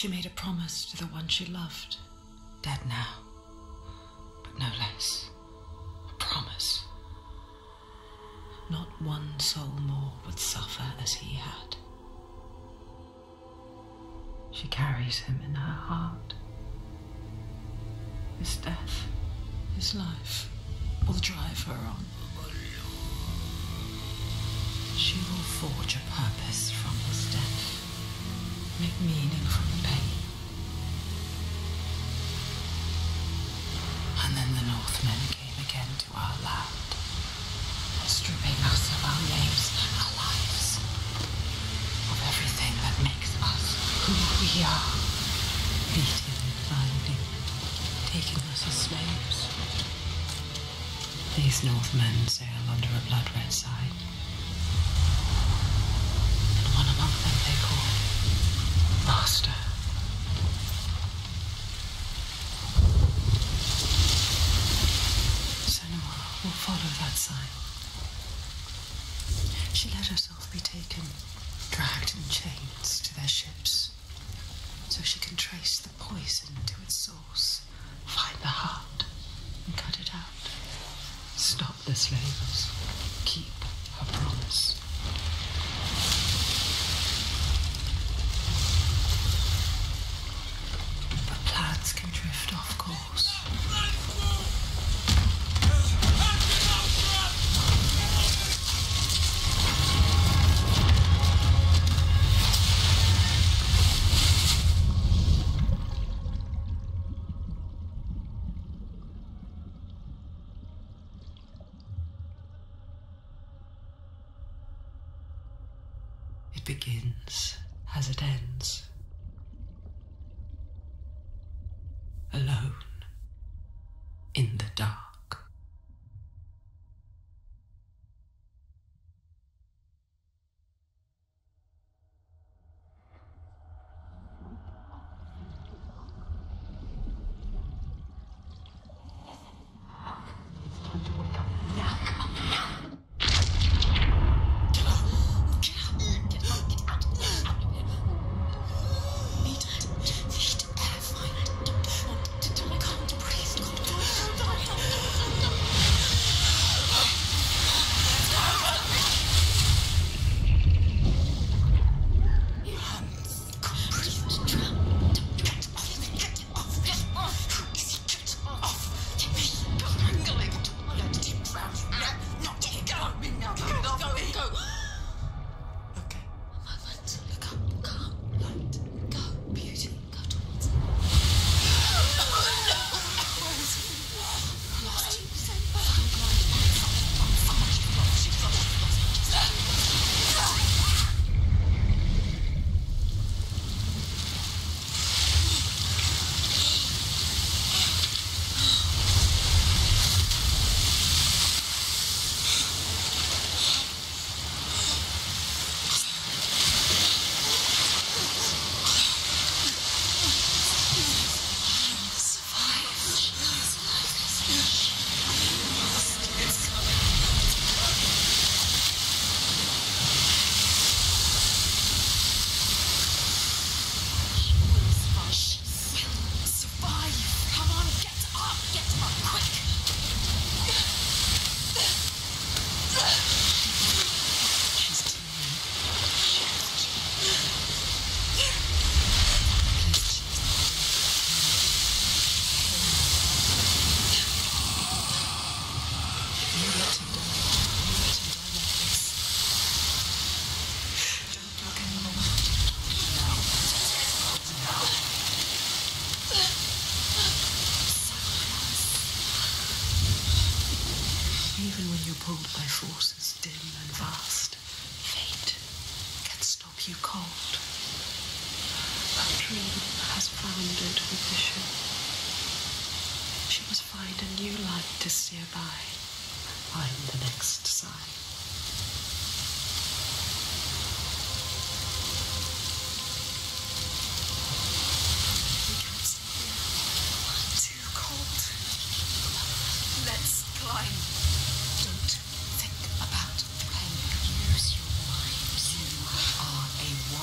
She made a promise to the one she loved. Dead now, but no less. A promise. Not one soul more would suffer as he had. She carries him in her heart. His death, his life, will drive her on. She will forge a purpose from his death, make meaning from the pain. And then the Northmen came again to our land, stripping us of our names, our lives, of everything that makes us who we are, beating and blinding, taking us as slaves. These Northmen sail under a blood-red sign. Master. Senua will follow that sign. She let herself be taken, dragged in chains to their ships, so she can trace the poison to its source, find the heart, and cut it out. Stop the slavers. Keep her promise. Can drift off course. It begins as it ends. Alone in the dark.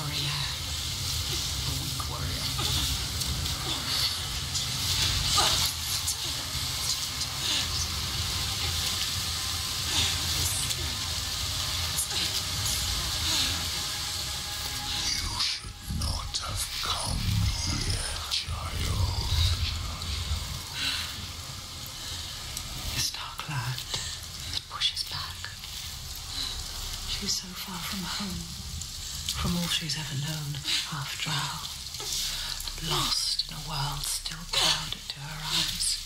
Warrior. A weak warrior. She's so far from home, from all she's ever known, half drow, and lost in a world still clouded to her eyes.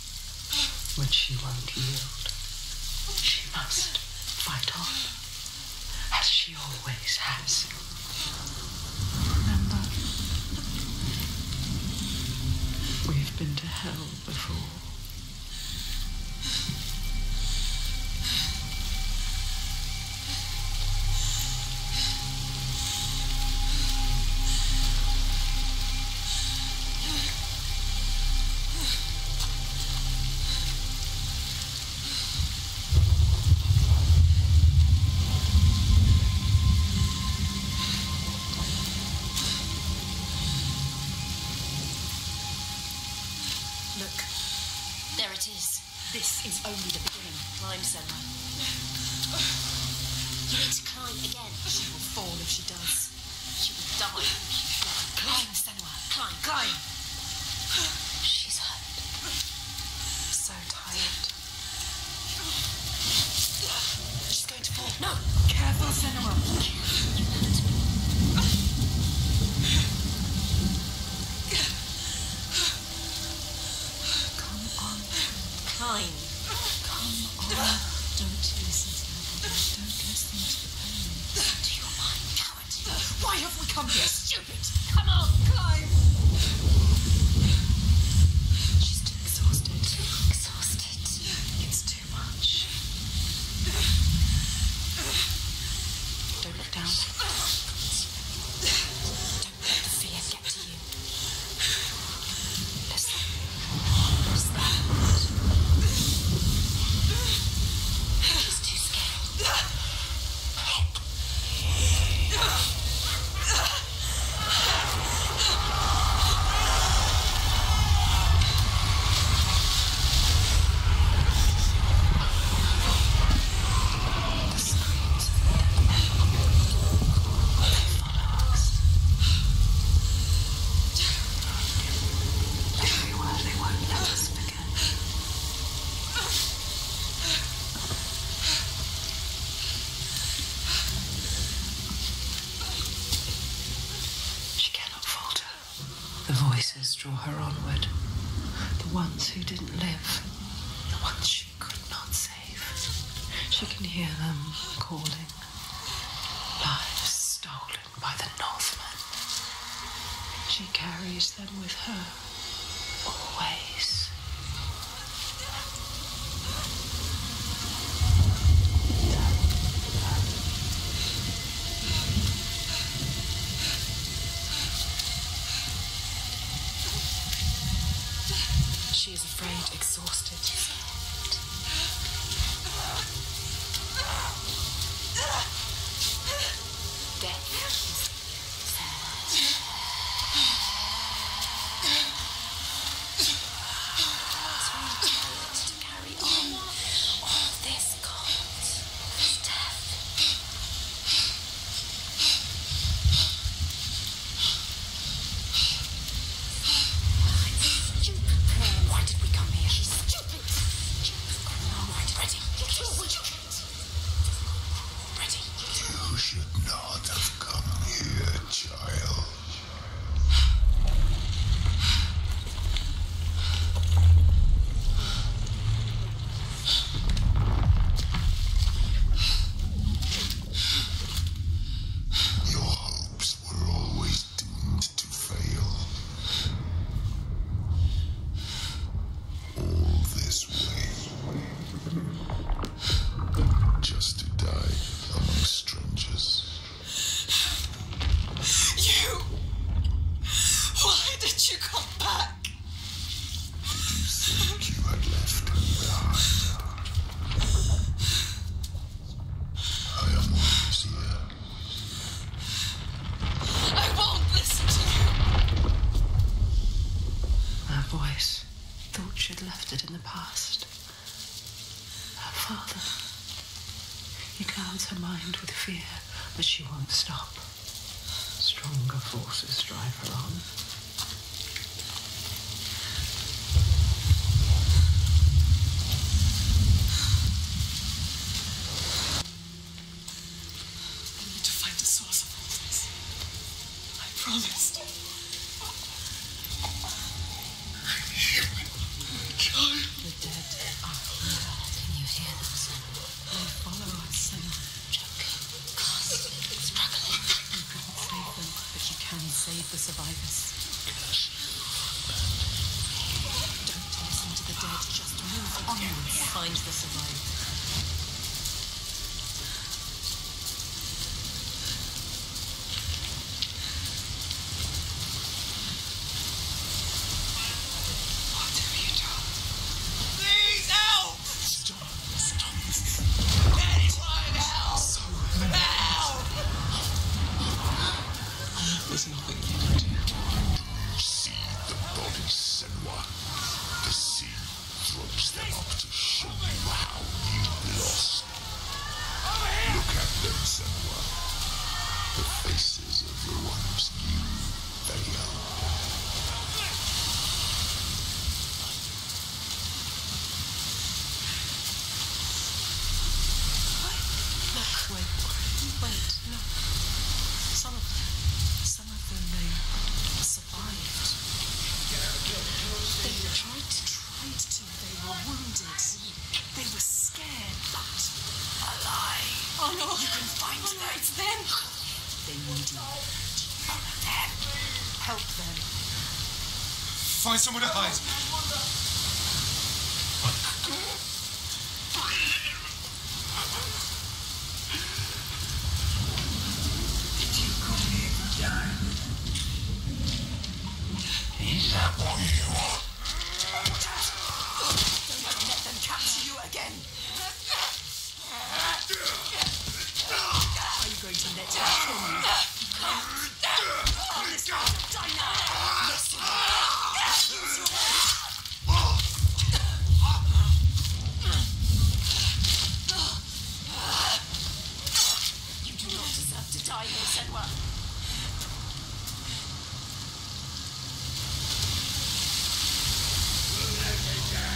But she won't yield. She must fight on, as she always has. Remember, we've been to hell before. Only the beginning. Climb, Senua. You need to climb again. She will fall if she does. She will die. Climb, Senua. Climb, climb. She's hurt. So tired. She's going to fall. No! Careful, Senua. You hurt me. Come on. Climb. Don't listen to her. Don't listen to the pain. Do your mind, coward. Why have we come here, stupid? Come on, climb. She's too exhausted. It's too much. Don't look down. Don't let the fear get to you. Listen. Draw her onward. The ones who didn't live, the ones she could not save. She can hear them calling. Lives stolen by the Northmen. She carries them with her, always. She is afraid, exhausted. But she won't stop. Stronger forces drive her on. just move on and find the survivor. Find somewhere to hide. Let me down.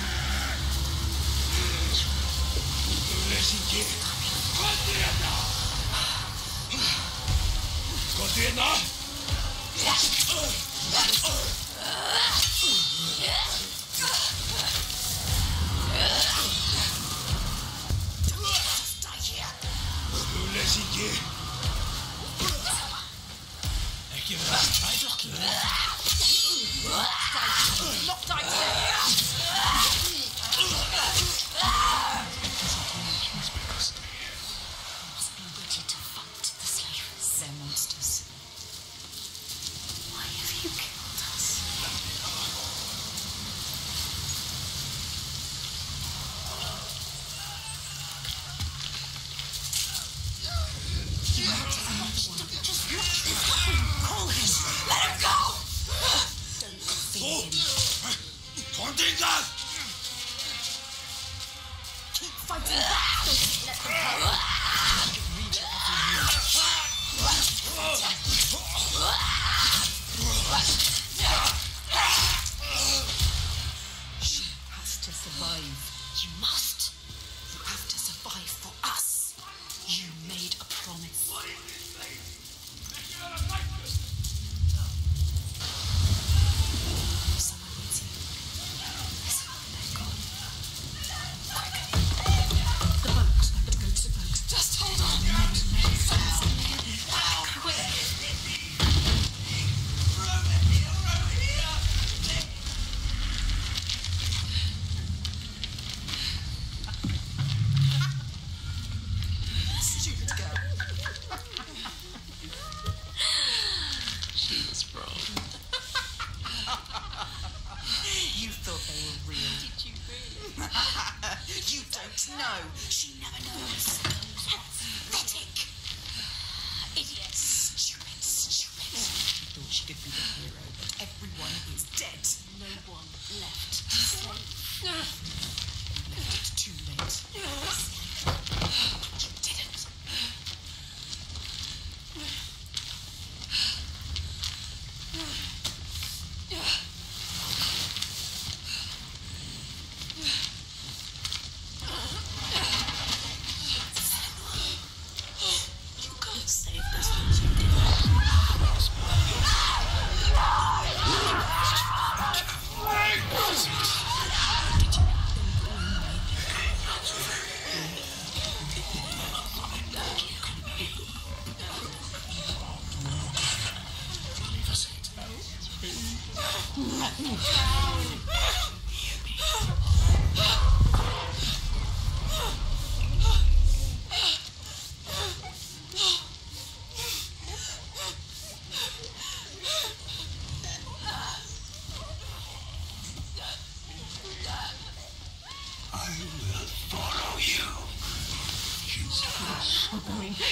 You're going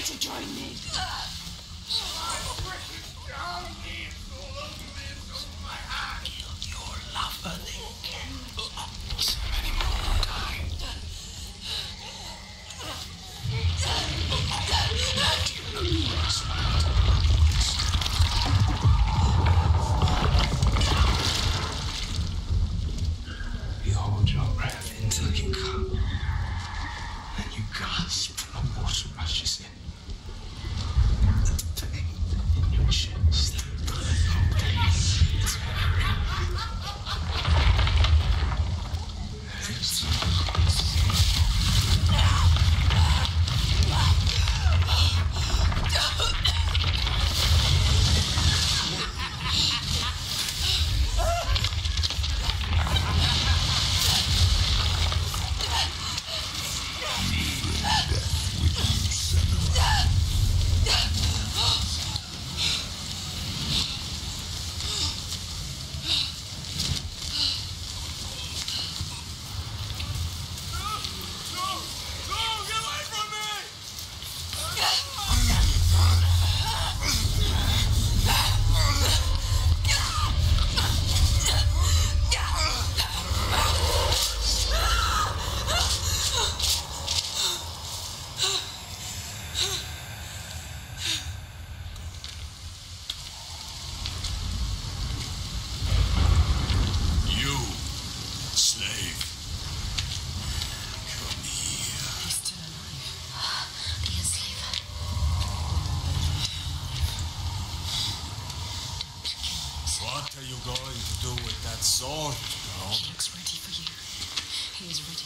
to join me. Killed your lover, they can't. So many more will die. You hold your breath until you come. Then you gasp. The water rushes in. The pain in your chest. The whole day is very real. There is You will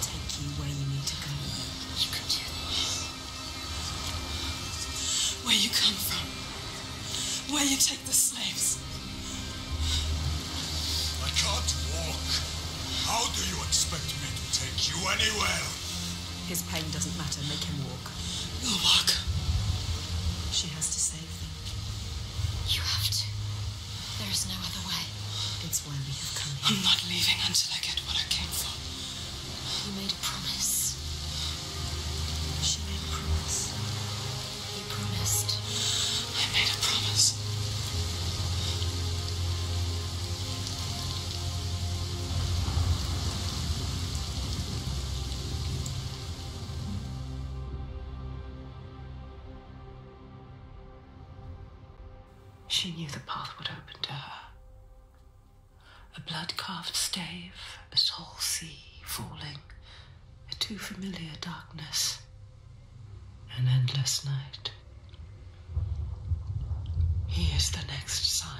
take you where you need to go. You can do you come from, where you take the slaves. I can't walk. How do you expect me to take you anywhere? His pain doesn't matter. Make him walk. You'll walk. She has to save them. You have to. There is no other way. It's why we have come here. I'm not leaving until I get what I came for. You made a promise. She made a promise. You promised. I made a promise. She knew the path would open to her. A blood-carved stave, a tall sea falling, a too familiar darkness, an endless night. He is the next sign.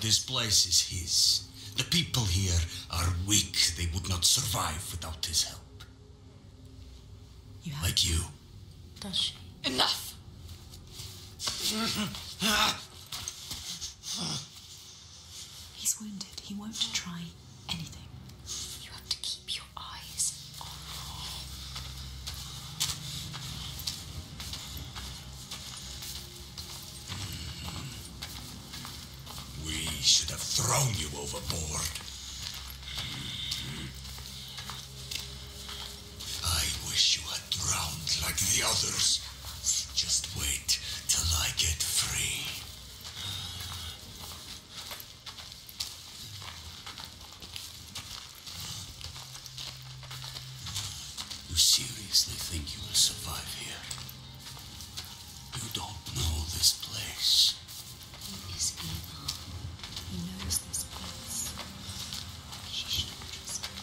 This place is his. The people here are weak. They would not survive without his help. You have like you. Does she? Enough! He's wounded. He won't try anything. You have to keep your eyes on him. We should have thrown you overboard. I wish you had drowned like the others. Just wait till I get free. You seriously think you will survive here? You don't know this place. It is evil. He knows this place. She shouldn't trust him.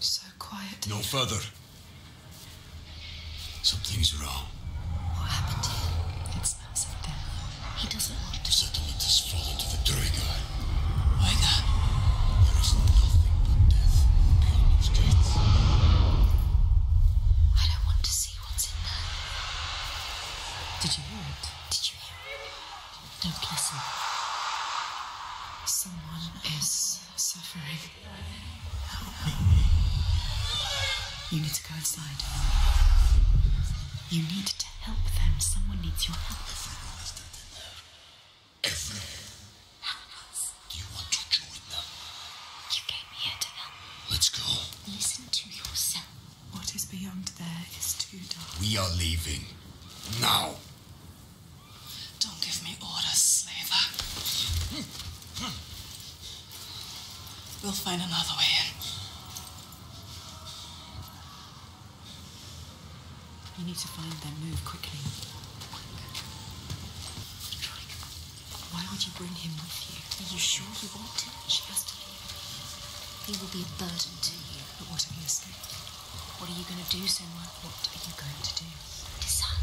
So quiet. No further. Something's wrong. What happened to him? It's massive death. He doesn't want to. Settlement has fallen to the Draugar. Why that? There is nothing but death beyond those gates. Did you hear it? Did you hear it? Don't listen. Someone is suffering. Help me. You need to go inside. You need to help them. Someone needs your help. Everyone is dead in there. Everyone. Help us. Do you want to join them? You came here to help. Let's go. Listen to yourself. What is beyond there is too dark. We are leaving. Now. Don't give me orders, slaver. We'll find another way in. You need to find them. Move quickly. Why would you bring him with you? Are you sure you want him? She has to leave. He will be a burden to you. But what have you escaped? What are you going to do, Senua? What are you going to do? Decide.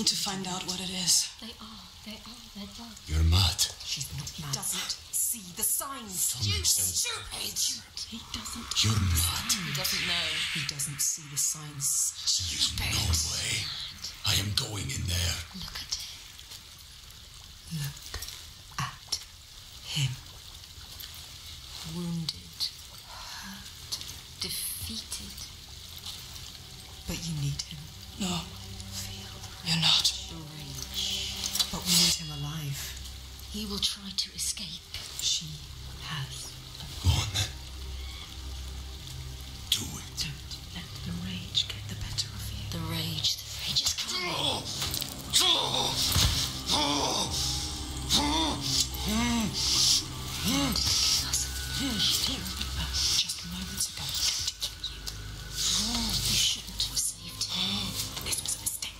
need to find out what it is. They're dark. You're mad. She's not mad. He doesn't see the signs. You stupid. He doesn't. You're mad. He doesn't know. He doesn't see the signs. Stupid. There's no way. I am going in there. Look at him. Look at him. Wounded. Hurt. Defeated. But you need him. No. You're not. But we need him alive. He will try to escape. She has. Go on then. Do it. Don't let the rage get the better of you. The rage is coming. Just moments ago, you shouldn't have saved him. This was a mistake.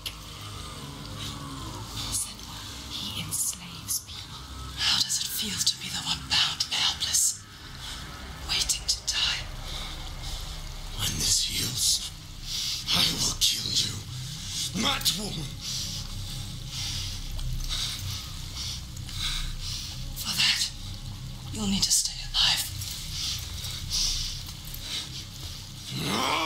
Senua, he enslaves people. How does it feel to be the one bound and helpless, waiting to die? When this heals, I will kill you, mad woman. For that, you'll need to stay alive. No!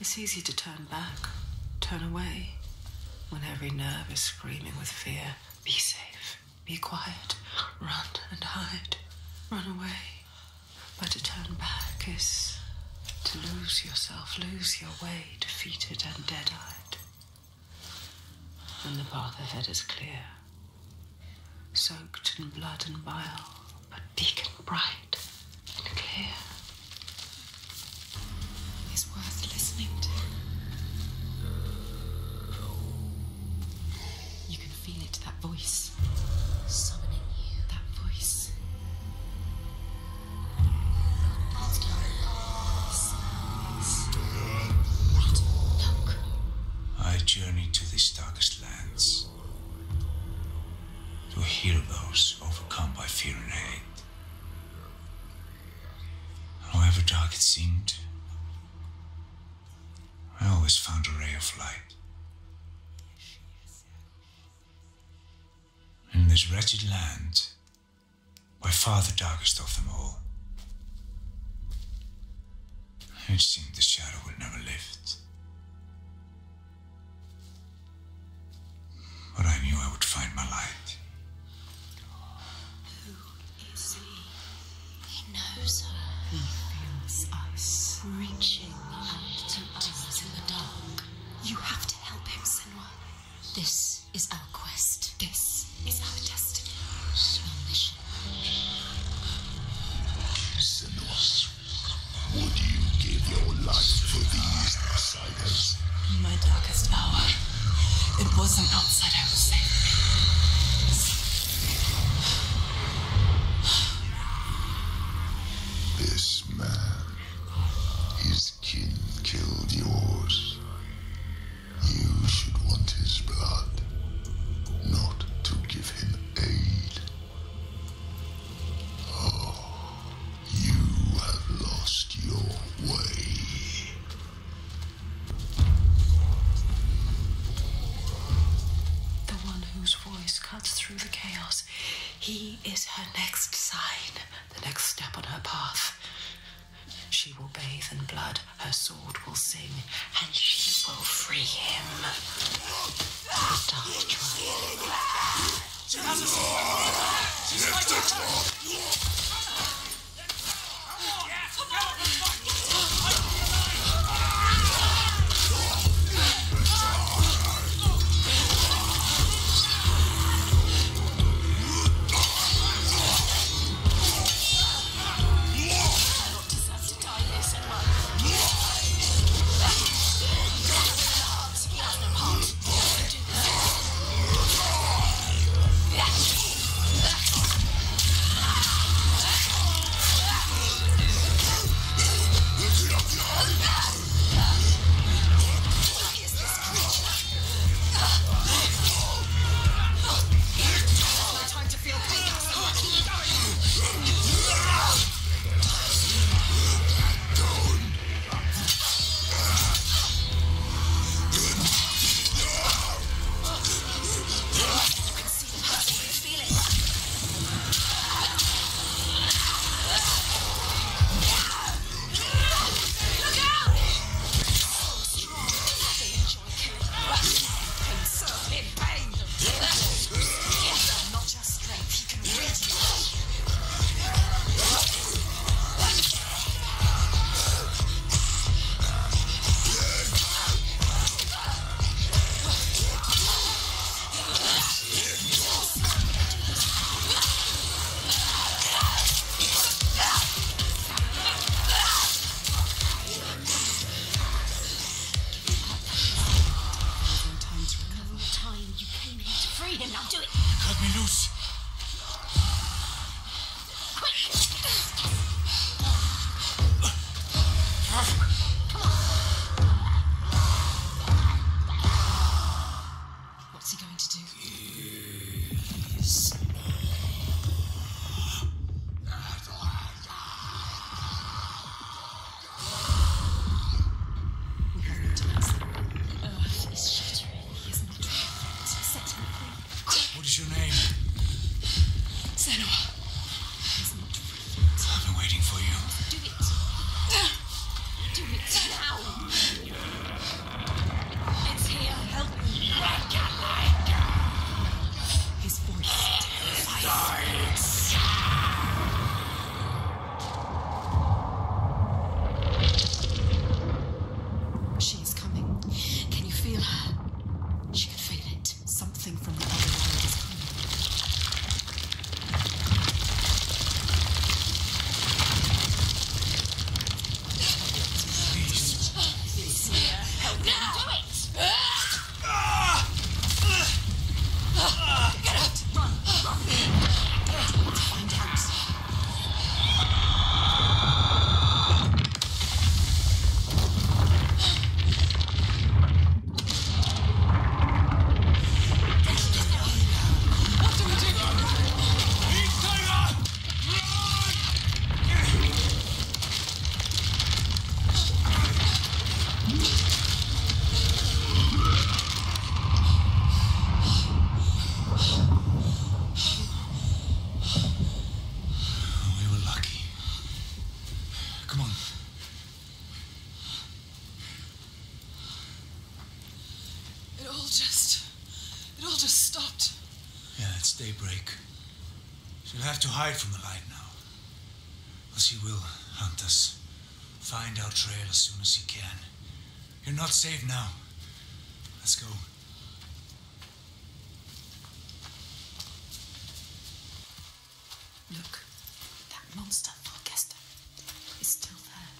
It's easy to turn back, turn away, when every nerve is screaming with fear. Be safe, be quiet, run and hide, run away. But to turn back is to lose yourself, lose your way, defeated and dead-eyed. When the path ahead is clear, soaked in blood and bile, but beacon bright and clear. Is worth listening to. You can feel it, that voice. Summoning you. That voice. Look. I journeyed to these darkest lands to heal those overcome by fear and hate. However dark it seemed, I always found a ray of light. In this wretched land, by far the darkest of them all, it seemed the shadow would never lift. but I knew I would find my light. Who is he? He knows her. He feels us. Reaching out to us in the dark. You have to help him, Senua. This is our quest. This is our destiny. Our mission. Senua, would you give your life for these outsiders? In my darkest hour, it was an outsider who saved me. This man, his kin killed yours. You should want his blood, not to give him aid. He is her next sign, the next step on her path. She will bathe in blood, her sword will sing, and she will free him. Start trying. daybreak. She'll have to hide from the light now. Because he will hunt us. Find our trail as soon as he can. You're not safe now. Let's go. Look, that monster, Thorgestr, is still there.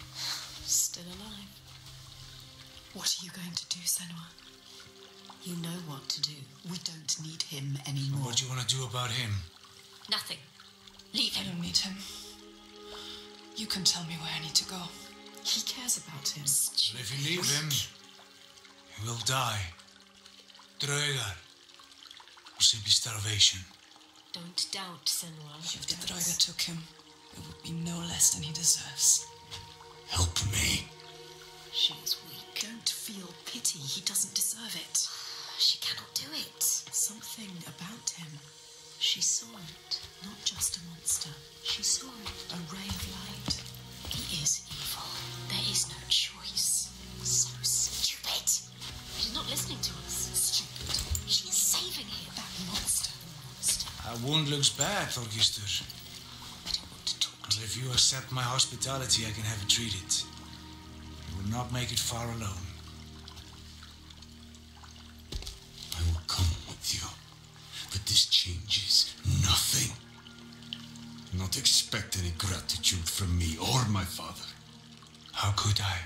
Still alive. What are you going to do, Senua? You know what to do. We don't need him anymore. And what do you want to do about him? Nothing. Leave him. I don't need him. You can tell me where I need to go. He cares about him. But if you leave him, he will die. Draugar. Or simply starvation. Don't doubt, Senua. If the Draugar took him, it would be no less than he deserves. Help me. She is weak. Don't feel pity. He doesn't deserve it. She cannot do it. Something about him. She saw it. Not just a monster. She saw it. A ray of light. He is evil. There is no choice. So stupid. She's not listening to us. Stupid. She is saving him. That monster. Our wound looks bad, Thorgestr. I don't want to talk to you. But if you accept my hospitality, I can have it treated. You will not make it far alone. I will come with you. But this changes nothing. Do not expect any gratitude from me or my father. How could I?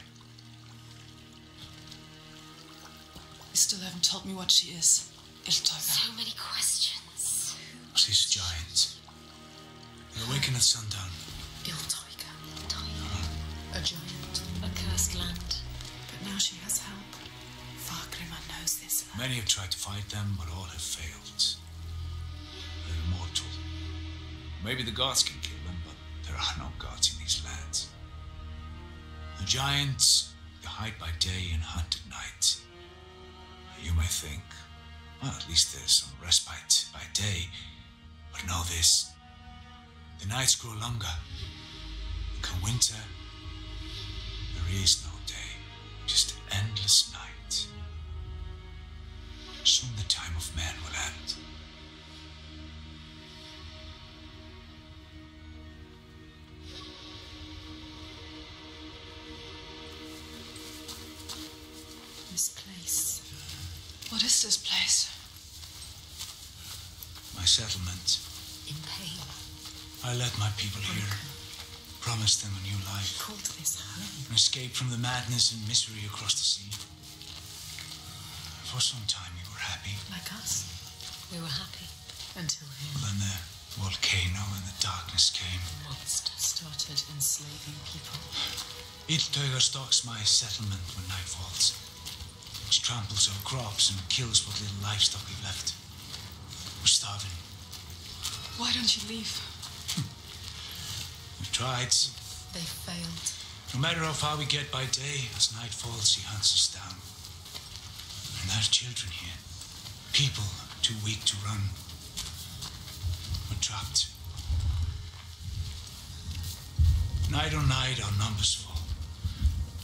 You still haven't told me what she is, Iltoga. So many questions. These giants. They awaken at sundown. Iltoiga. A giant. A cursed land. But now she has help. Fakrima knows this land. Many have tried to fight them, but all have failed. They're immortal. Maybe the gods can kill them, but there are no gods in these lands. The giants, they hide by day and hunt at night. You may think, well, at least there's some respite by day. But know this, the nights grow longer. Come winter, there is no day, just an endless night. Soon the time of man will end. This place. What is this place? My settlement. In pain. I led my people here. Promised them a new life. She called this home. An escape from the madness and misery across the sea. For some time we were happy. Like us. We were happy. Until him. Well, then the volcano and the darkness came. The monster started enslaving people. Iltoga stalks my settlement when night falls. She tramples our crops and kills what little livestock we've left. We're starving. Why don't you leave? We've tried. They failed. No matter how far we get by day, as night falls, he hunts us down. And there's children here. People too weak to run. We're trapped. Night on night, our numbers fall.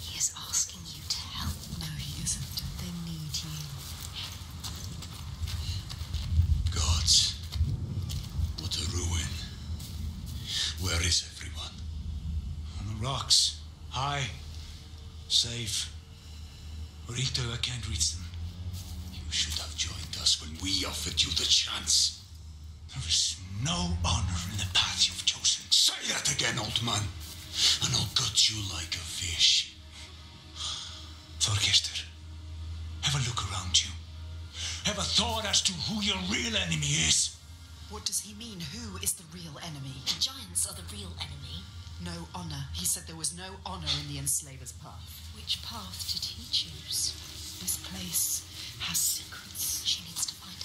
He is asking you to help. No, he isn't. They need you. What a ruin. Where is everyone? On the rocks. High. Safe. Where Iltoga can't reach them. You should have joined us when we offered you the chance. There is no honor in the path you've chosen. Say that again, old man, and I'll gut you like a fish. Thorgestr, have a look around you. Have a thought as to who your real enemy is. What does he mean? Who is the real enemy? The giants are the real enemy. No honor. He said there was no honor in the enslaver's path. Which path did he choose? This place has secrets. She needs to find out.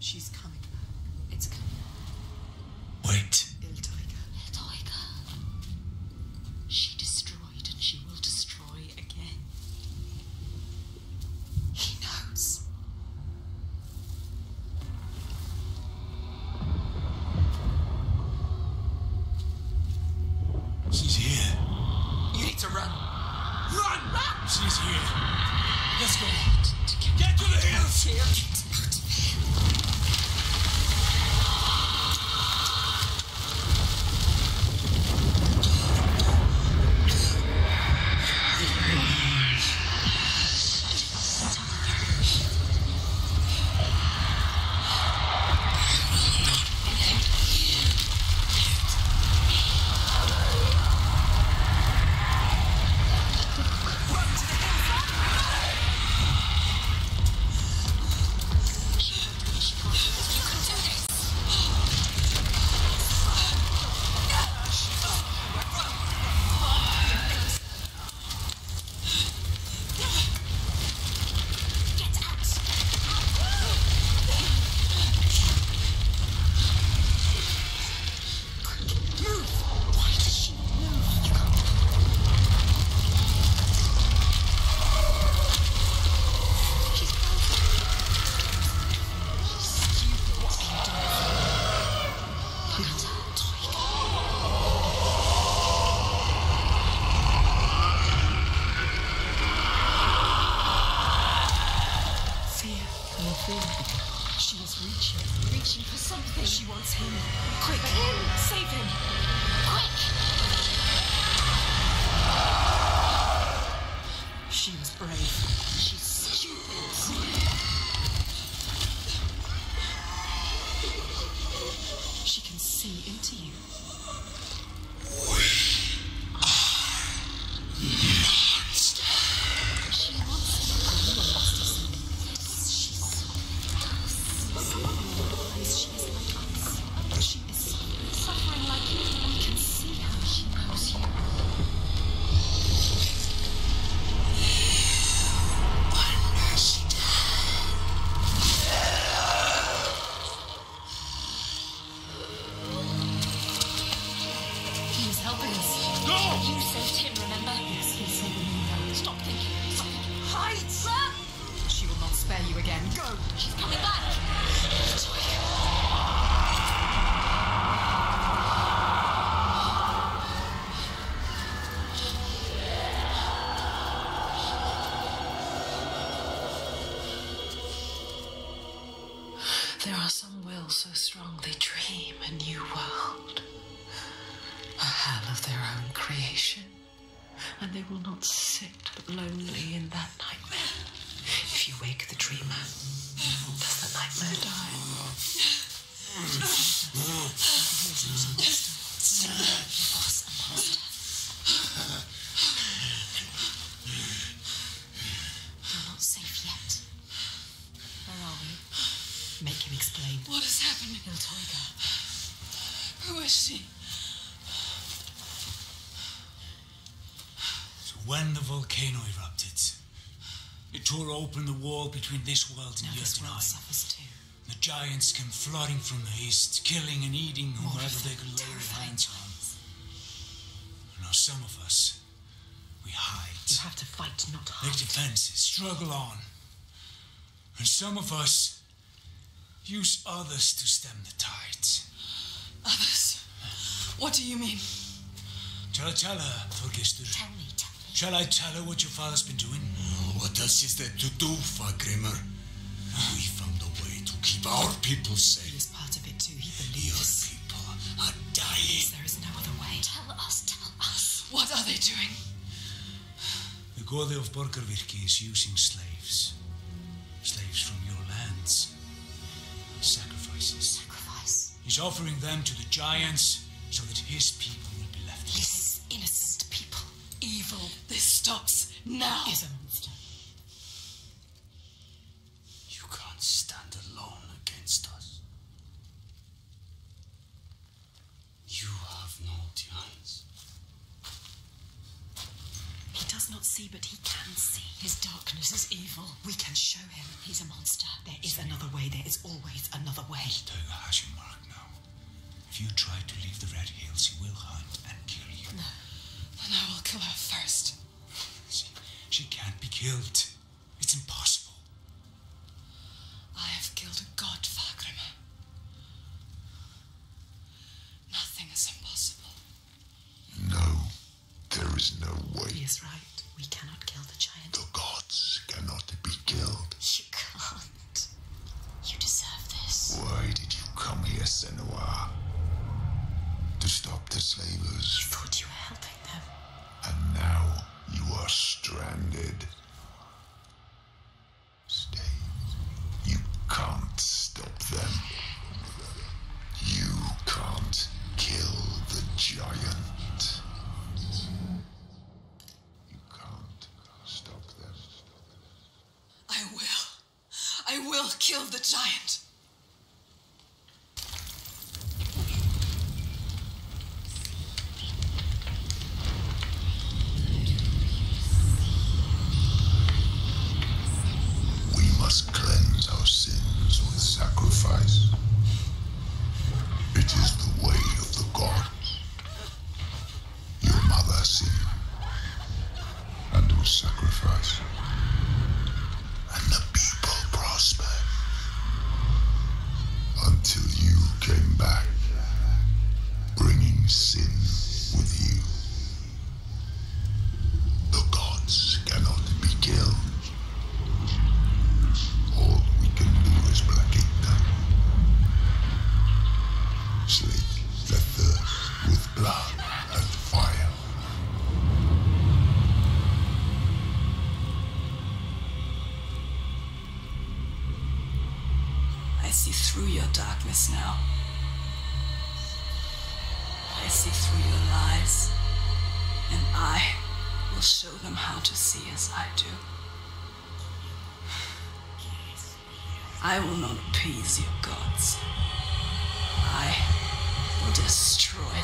She's coming back. Run! She's here. Let's go. Get to the hills! Open the wall between this world and yours tonight. The giants came flooding from the east, killing and eating whoever they could lay their hands on. Now some of us, we hide. You have to fight, not hide. Make defenses, struggle on. And some of us use others to stem the tide. Others? What do you mean? Shall I tell her, Thorgestr? Tell me. Shall I tell her what your father's been doing? What else is there to do, Fakrima? We found a way to keep our people safe. He is part of it too, he believes. Your people are dying. There is no other way. Tell us. What are they doing? The god of Borgarvirki is using slaves. Slaves from your lands. Sacrifice? He's offering them to the giants so that his people will be left. His innocent people. Evil. This stops now. He's a monster. Stand alone against us. You have no chance. He does not see, but he can see. His darkness is evil. We can show him he's a monster. There is another way. There is always another way. He'll take a hashing mark now. If you try to leave the Red Hills, he will hunt and kill you. No. Then I will kill her first. She can't be killed. It's impossible. I have killed a god, Vagrima. Nothing is impossible. No, there is is no way. He is right. We cannot kill the giant. The gods cannot be killed. You can't. You deserve this. Why did you come here, Senua? To stop the slavers. You thought you were helping them. And now you are stranded. Stay. You can't stop them. You can't kill the giant. You can't stop them. I will kill the giant. Now. I see through your lies, and I will show them how to see as I do. I will not appease your gods. I will destroy them.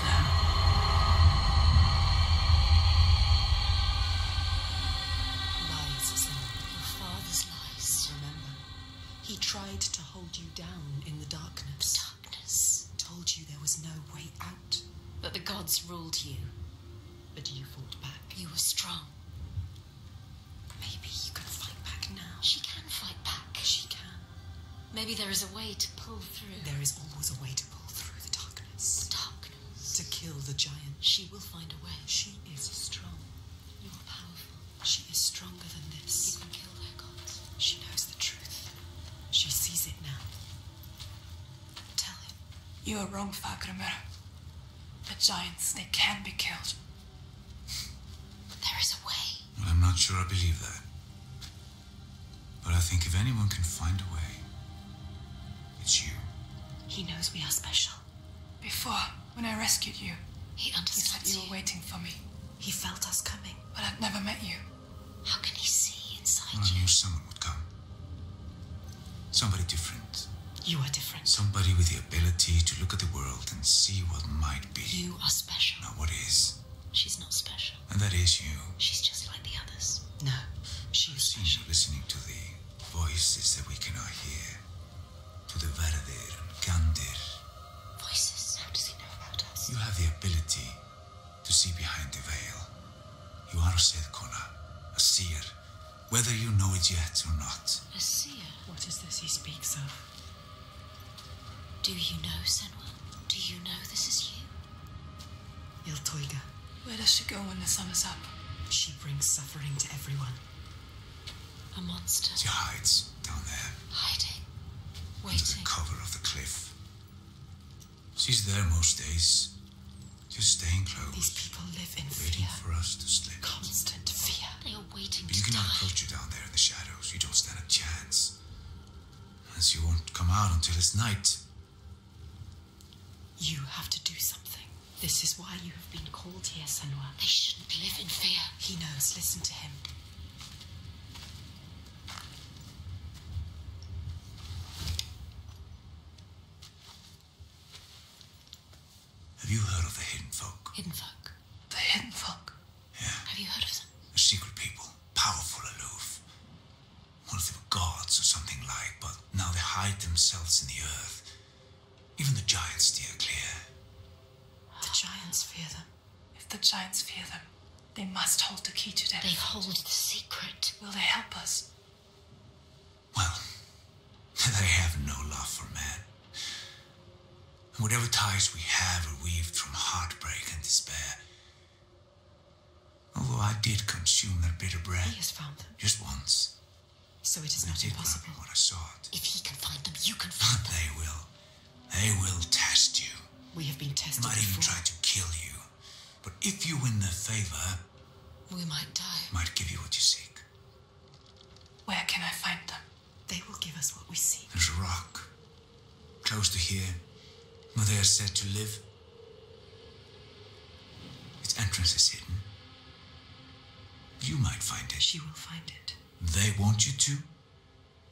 Tried to hold you down in the darkness. Told you there was no way out. That the gods ruled you. But you fought back. You were strong. Maybe you can fight back now. She can fight back. She can. Maybe there is a way to pull through. There is always a way to pull through the darkness. To kill the giant. She will find a way. She is strong. You are powerful. She is stronger than this. You can kill their gods. She knows the truth. She sees it now. Tell him. You are wrong, Fakrima. The giants, they can be killed. But there is a way. Well, I'm not sure I believe that. But I think if anyone can find a way, it's you. He knows we are special. Before, when I rescued you, he understood. He said you were waiting for me. He felt us coming. But I've never met you. How can he see inside you? Well, I knew someone would come. Somebody different. You are different. Somebody with the ability to look at the world and see what might be. You are special. Now what is? She's not special. And that is you. She's just like the others. No, she's special. Listening to the voices that we cannot hear. To the Varadir and Gandir. Voices? How does he know about us? You have the ability to see behind the veil. You are a Seidkona, a seer. Whether you know it yet or not. A seer? What is this he speaks of? Do you know, Senua? Do you know this is you? Iltoiga. Where does she go when the sun is up? She brings suffering to everyone. A monster. She hides down there. Hiding. Waiting. Under the cover of the cliff. She's there most days. Just staying close. These people live in fear. Waiting for us to slip. Constant fear. They are waiting to die. But you cannot approach you down there in the shadows. You don't stand a chance. As you won't come out until it's night. You have to do something. This is why you have been called here, Senua. They shouldn't live in fear. He knows. Listen to him. Have you heard of the hidden folk? Hidden folk? The hidden folk? Yeah. Have you heard of them? A secret people. Powerful, aloof. One of them were gods or something like, but now they hide themselves in the earth. Even the giants steer clear. The giants fear them. If the giants fear them, they must hold the key to death. They hold the secret. Will they help us? Well, they have no love for man. Whatever ties we have are weaved from heartbreak and despair. All I did consume that bit of bread. He has found them. Just once. So it is not impossible. I did what I sought. If he can find them, you can find them. They will. They will test you. We have been tested before. They might even try to kill you. But if you win their favor... we might die. Might give you what you seek. Where can I find them? They will give us what we seek. There's a rock. Close to here. Where they are said to live. Its entrance is hidden. You might find it. She will find it. They want you to?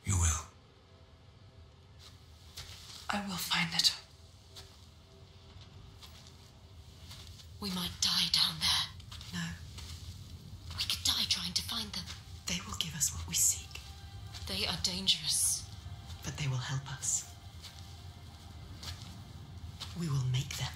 You will. I will find it. We might die down there. No. We could die trying to find them. They will give us what we seek. They are dangerous. But they will help us. We will make them.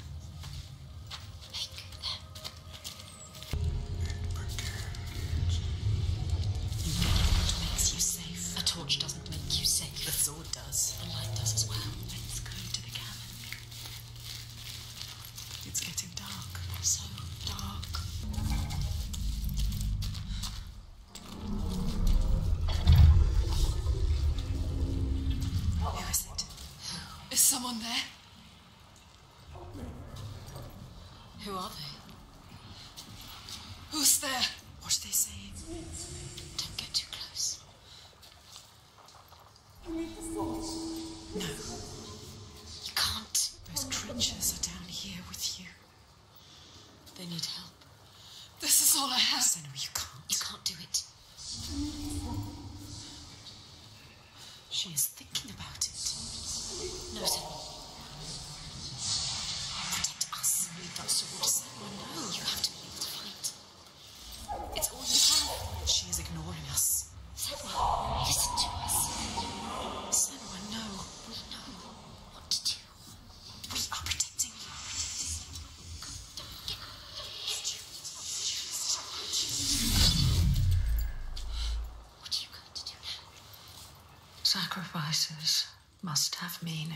Sacrifices must have meaning.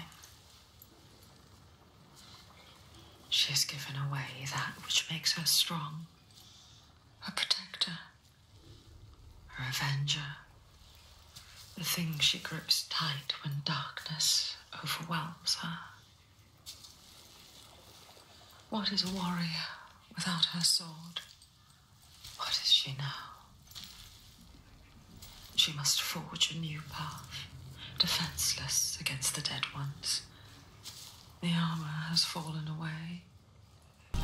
She has given away that which makes her strong, her protector, her avenger, the thing she grips tight when darkness overwhelms her. What is a warrior without her sword? What is she now? She must forge a new path, defenseless against the dead ones. The armor has fallen away. We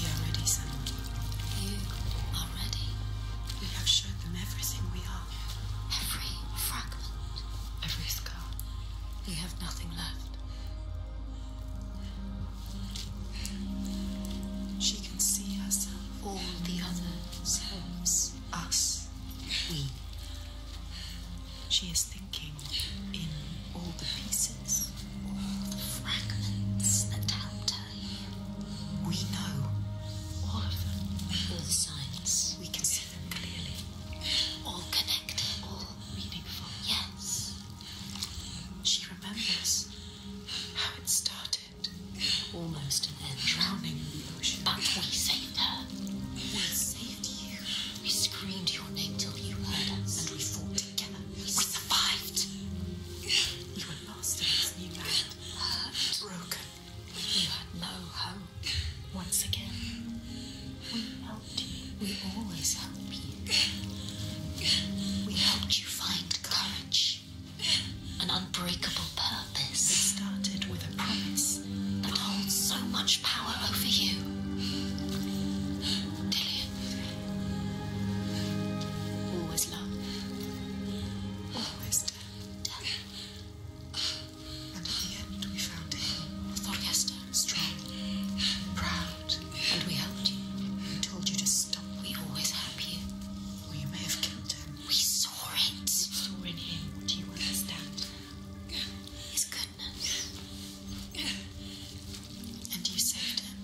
are ready, Senua. You are ready. We have showed them everything we are. Every fragment. Every scar. We have nothing left. She can see herself. All the others, homes, us. We. She is thinking in all the pieces, all the fragments that helped her. We know all of them, all the signs. We can see them clearly. All connected, all meaningful. Yes. She remembers how it started. Almost an end. Drowning in the ocean. But we saved her. We saved you. We screamed your name till you heard us. And we fought together. We survived. You were lost in this new land. Hurt. Broken. You had no home. Once again, we helped you. We always help you. We helped you find courage. An unbreakable purpose. It started with a promise that holds so much power over you. You saved him.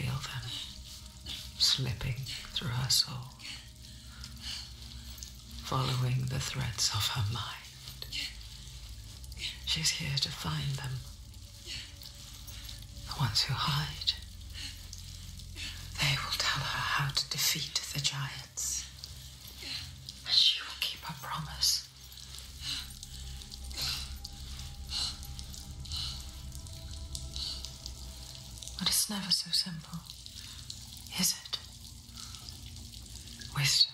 feel them slipping through her soul, following the threads of her mind. She's here to find them, the ones who hide. They will tell her how to defeat the giants, and she will keep her promise. But it's never so simple, is it? Wisdom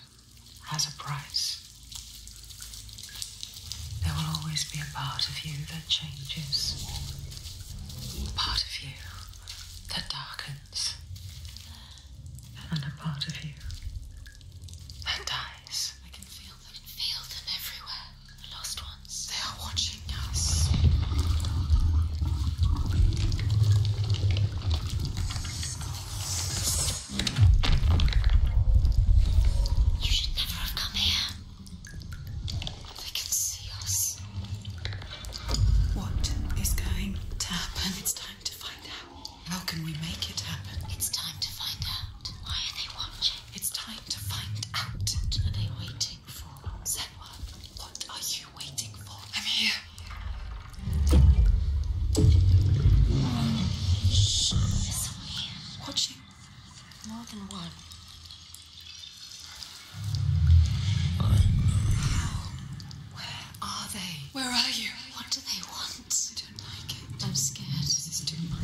has a price. There will always be a part of you that changes, a part of you that darkens, and a part of you that dies. I can feel them everywhere, the lost ones. They are watching us. You should never have come here. They can see us. What is going to happen? It's time to find out. How can we make it happen? It's time to find out. Why are they watching? It's time to find out. What are they waiting for? Senua, what are you waiting for? I'm here. There's someone here. Watching. More than one. How? Where are they? Where are you? What do they want? I don't like it. I'm scared. This is too much.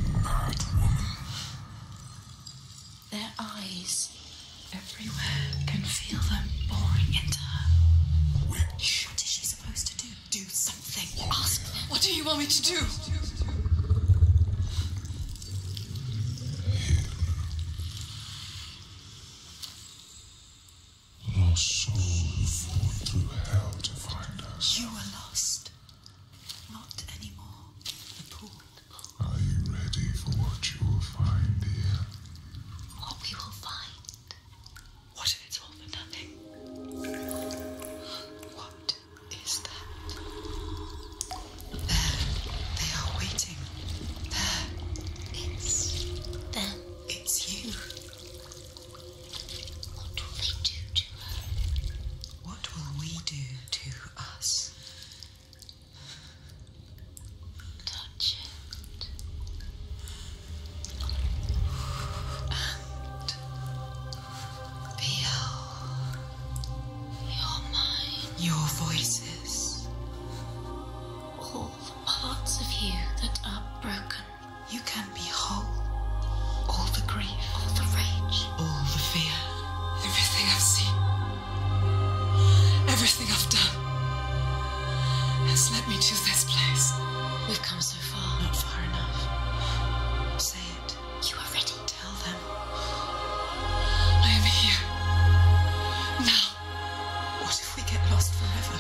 Their eyes everywhere, can feel them boring into her. What is she supposed to do? Do something. Ask them. What do you want me to do? Lost soul flew through hell to find us. You were lost. Not anymore. The pool. Are you ready for what you will find here? What we will find. What if it's all for nothing? What is that? There. They are waiting. There. It's them. It's you. What will they do to her? What will we do to us? Touch it. And feel You're mine. your voices. All the parts of you that are broken. You can be whole. All the grief. All the rage. All the fear. Everything I've seen. Everything I've done has led me to this place. We've come so far. Not far enough. Say it. You are ready. Tell them. I am here. Now. What if we get lost forever?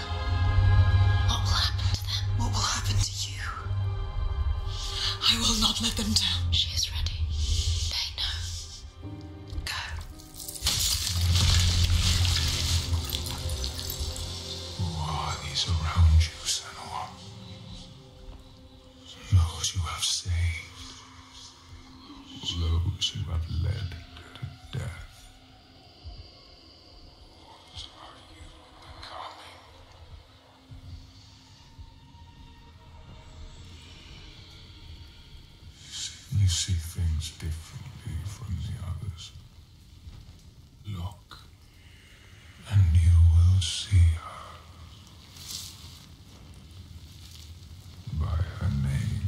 What will happen to them? What will happen to you? I will not let them down. She is ready. They know. Go. Who are these around you, Senua? Those you have saved. Those who have led to death. What are you becoming? You see things differently from the others. Look, and you will see her. By her name,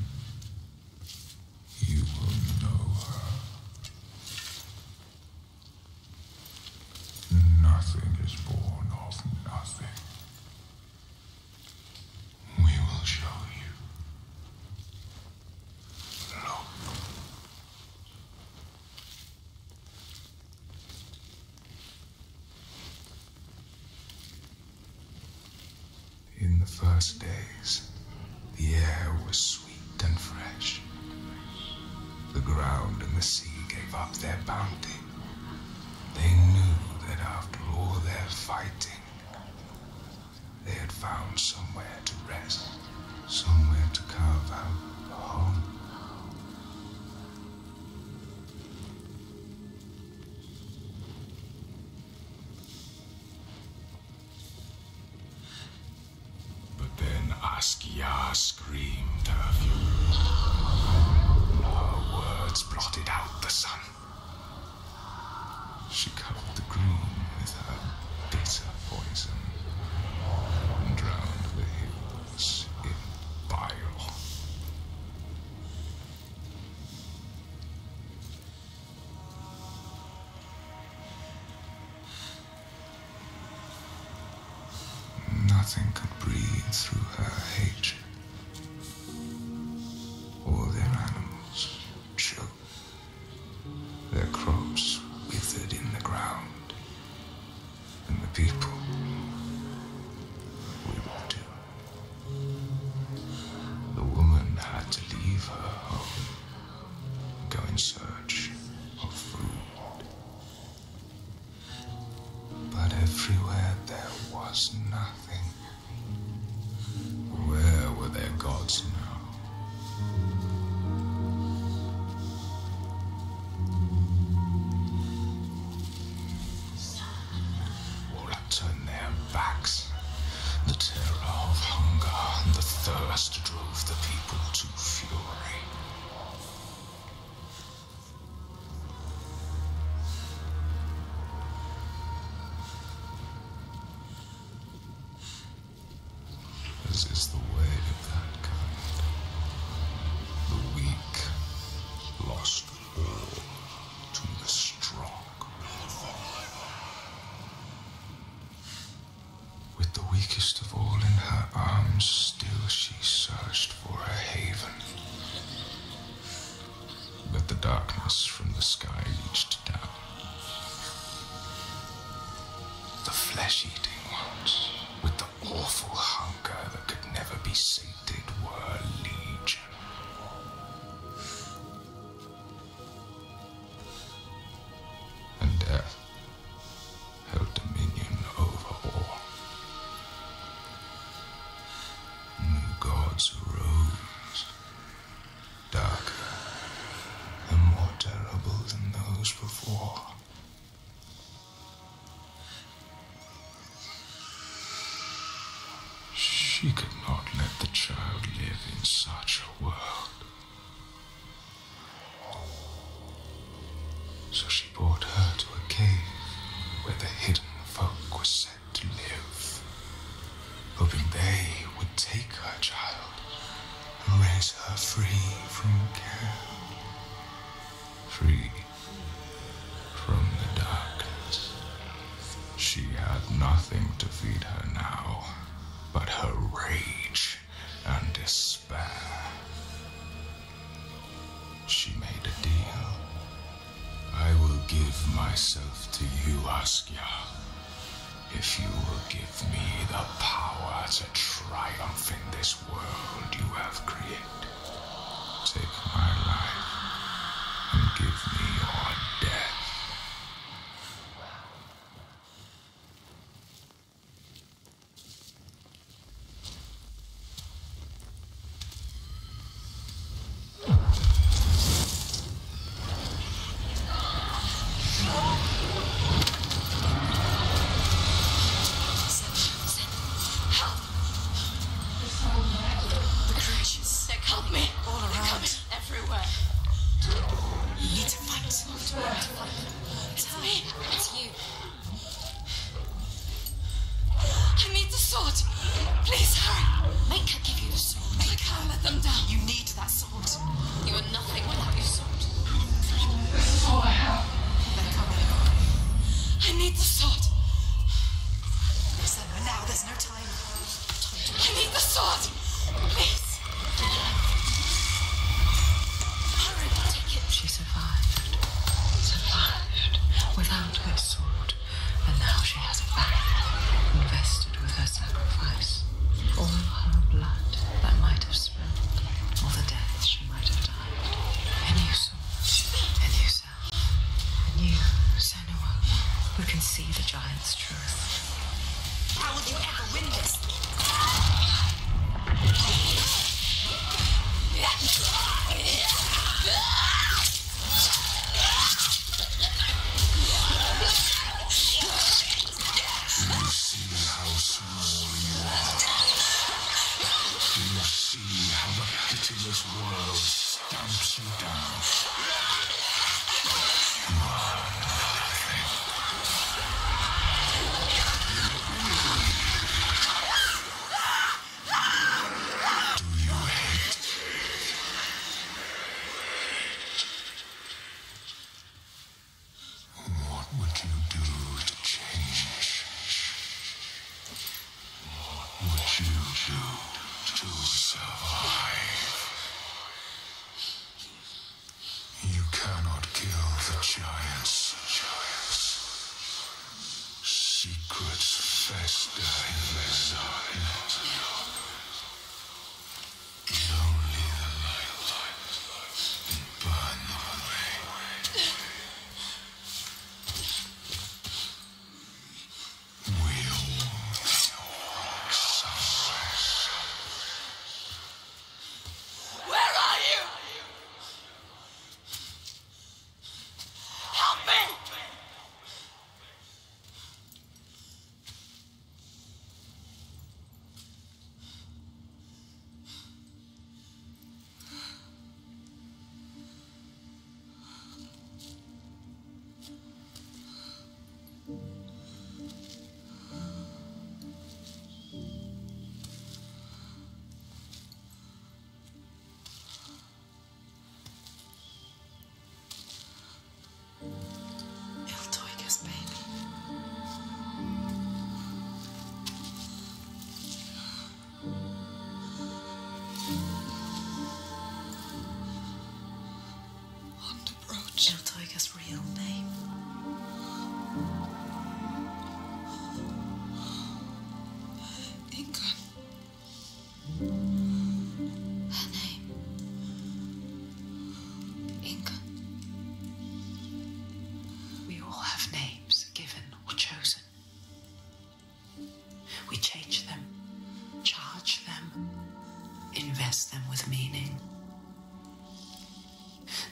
you will know her. Nothing is born of nothing. We will show you. Look. In the first days, the air was sweet and fresh. The ground and the sea gave up their bounty. They knew that after all their fighting, they had found somewhere to rest, somewhere to carve out a home. Saskia screamed her fury. Her words blotted out the sun. She covered the groom with her bitter poison and drowned the hills in bile. Nothing could breathe through her hatred. All their animals choked, their crops withered in the ground, and the people withered too. The woman had to leave her home, go in search of food. But everywhere there was nothing. Gods now. All had turned their backs. The terror of hunger and the thirst drove the people to fury. This is the way of that. She could not let the child live in such a world. So she brought her to a cave where the hidden folk were said to live, hoping they would take her child and raise her free from care, free from the darkness. She had nothing to feed her now but her rage and despair. She made a deal. I will give myself to you, Askia, if you will give me the power to triumph in this world you have created. Take my life and give me your death. You pitiless world stamps you down. You are nothing. Do you hate? What would you do to change? What would you do? To survive, you cannot kill the giants. Secrets fester in their sides. Only the light will burn them away. We all suffer.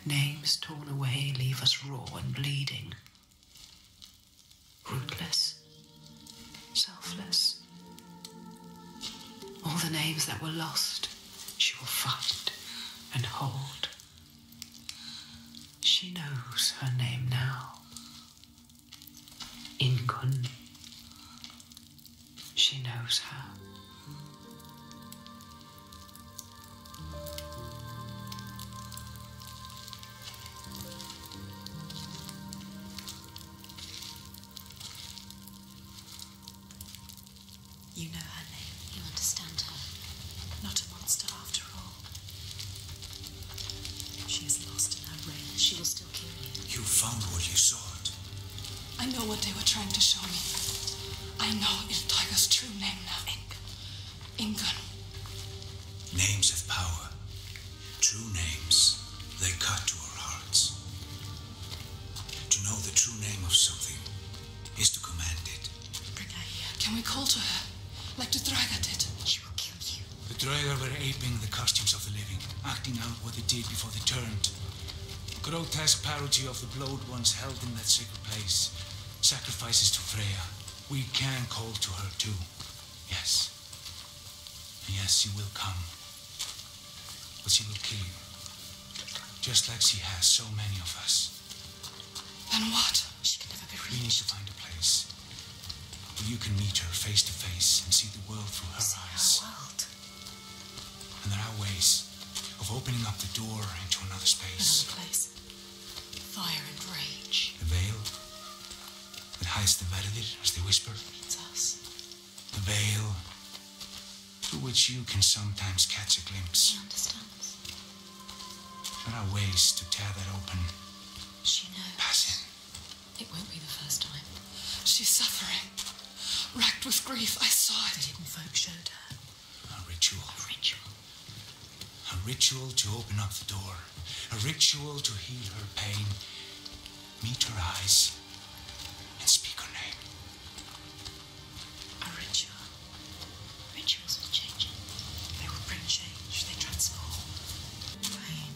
Names torn away leave us raw and bleeding. Rootless. Selfless. All the names that were lost, she will find and hold. She knows her name now. Ingun. She knows her. You know her name, you understand her. Not a monster after all. She is lost in her rage, she will still kill me. You found what you sought. I know what they were trying to show me. I know Iltaiga's true name now. Ingun. Names of power. True names. They cut to our hearts. To know the true name of something is to command it. Bring her here. Can we call to her? Like the Draugar did. She will kill you. The Draugar were aping the costumes of the living, acting out what they did before they turned. A grotesque parody of the blood ones held in that sacred place. Sacrifices to Freya. We can call to her too. Yes. And yes, she will come. But she will kill you. Just like she has so many of us. Then what? She can never be reached. We need to find a place. You can meet her face to face and see the world through her eyes. And there are ways of opening up the door into another space. Another place. Fire and rage. The veil that hides the Vedidir, as they whisper. It's us. The veil through which you can sometimes catch a glimpse. She understands. There are ways to tear that open. She knows. Pass in. It won't be the first time. She's suffering. Racked with grief, I saw it. The hidden folk showed her. A ritual. A ritual. A ritual to open up the door. A ritual to heal her pain. Meet her eyes. And speak her name. A ritual. Rituals will change. They will bring change. They transform. Pain.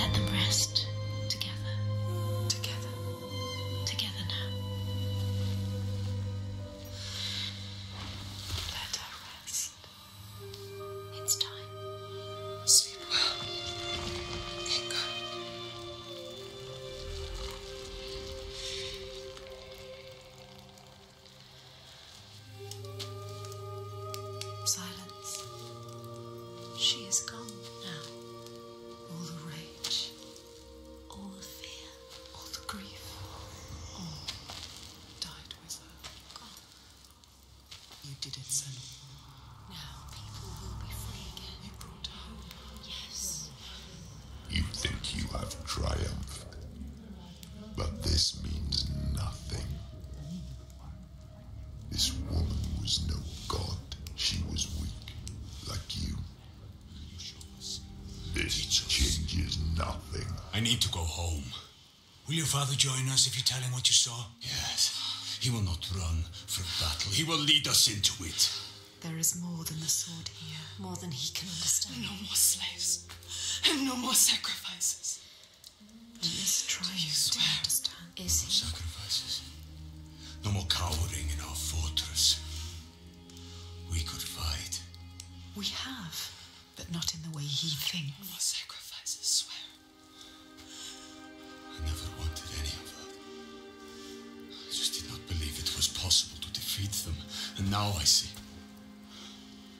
Let them rest together. Together. Together now. Let her rest. It's time. Sleep well. Inga. Silence. She is gone. I need to go home. Will your father join us if you tell him what you saw? Yes. He will not run from battle. He will lead us into it. There is more than the sword here, more than he can understand. No more slaves, and no more sacrifices. Let us try to understand. Is he? Sacrifices. No more cowering in our fortress. We could fight. We have, but not in the way he thinks. No more sacrifices, swear. I never wanted any of that. I just did not believe it was possible to defeat them, and now I see.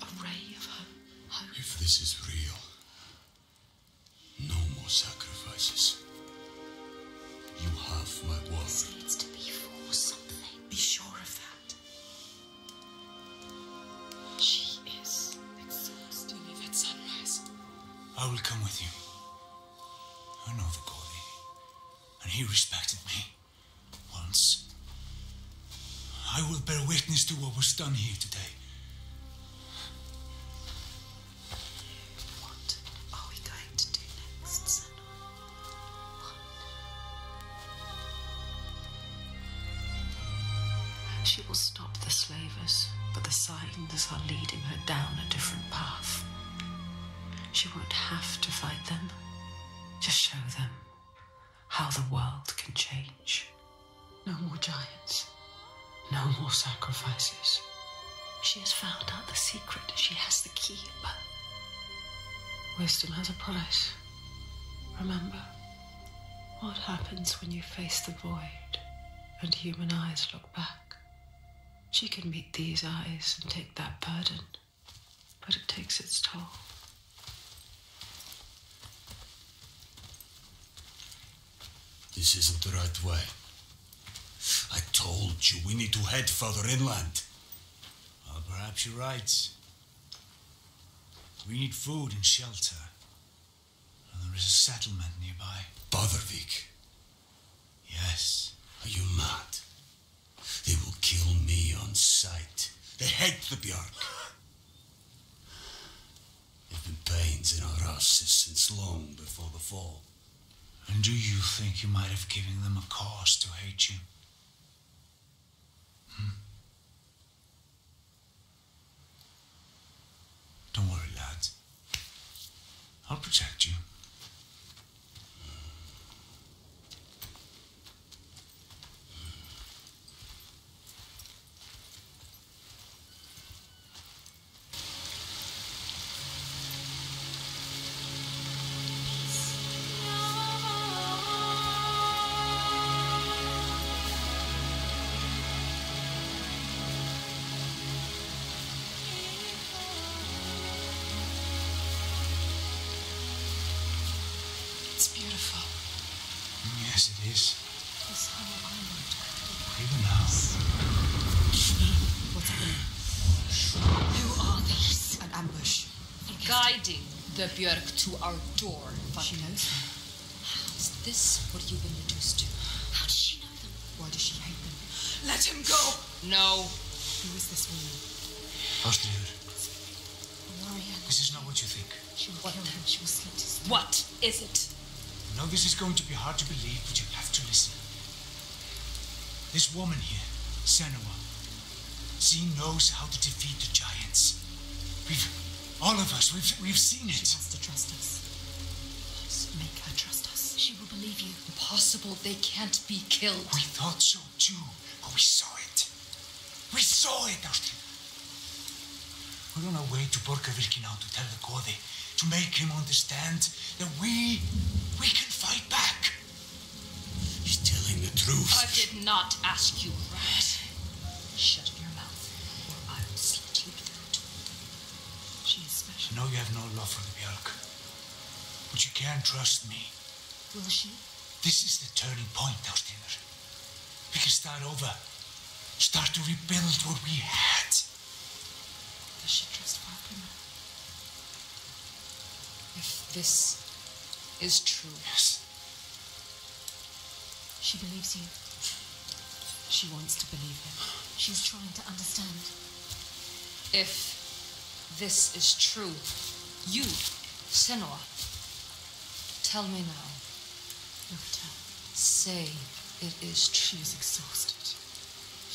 A ray of hope. If this is real, no more sacrifices. You have my word. This needs to be for something. Be sure of that. She is exhausted. You leave at sunrise. I will come with you. I know the goal. And he respected me once. I will bear witness to what was done here today. What are we going to do next, Senua? What? She will stop the slavers, but the signs are leading her down a different path. She won't have to fight them. Just show them how the world can change. No more giants. No more sacrifices. She has found out the secret. She has the key, but wisdom has a price. Remember, what happens when you face the void and human eyes look back? She can meet these eyes and take that burden, but it takes its toll. This isn't the right way. I told you we need to head further inland. Well, perhaps you're right. We need food and shelter. And there is a settlement nearby. Borgarvirki. Yes. Are you mad? They will kill me on sight. They hate the Björk. There have been pains in our asses since long before the fall. And do you think you might have given them a cause to hate you? Don't worry, lad. I'll protect you. It's beautiful. Yes, it is. This whole island could be even now. Who are these? An ambush. Guiding the Björk to our door. But she knows them. Is this what you've been reduced to? How does she know them? Why does she hate them? Let him go! No. Who is this woman? Austin. This is not what you think. She will kill him. She will slit his throat. What is it? I know this is going to be hard to believe, but you have to listen. This woman here, Senua, she knows how to defeat the giants. All of us, we've seen it. She has to trust us. Make her trust us. believe you. Impossible. They can't be killed. I thought so too, but we saw it. We saw it, Austin. We're on our way to Borgarvirki now to tell the Gode, to make him understand that we can fight back. He's telling the truth. I did not ask you, rat. Shut your mouth, or I will slit you throat. She is special. I know you have no love for the Björk, but you can trust me. Will she? This is the turning point, Thorgestr. We can start over. Start to rebuild what we had. Does she trust Fakrima? If this is true. Yes. She believes you. She wants to believe him. She's trying to understand. If this is true, you, Senua, tell me now. Look at her. Say it is true. She is exhausted.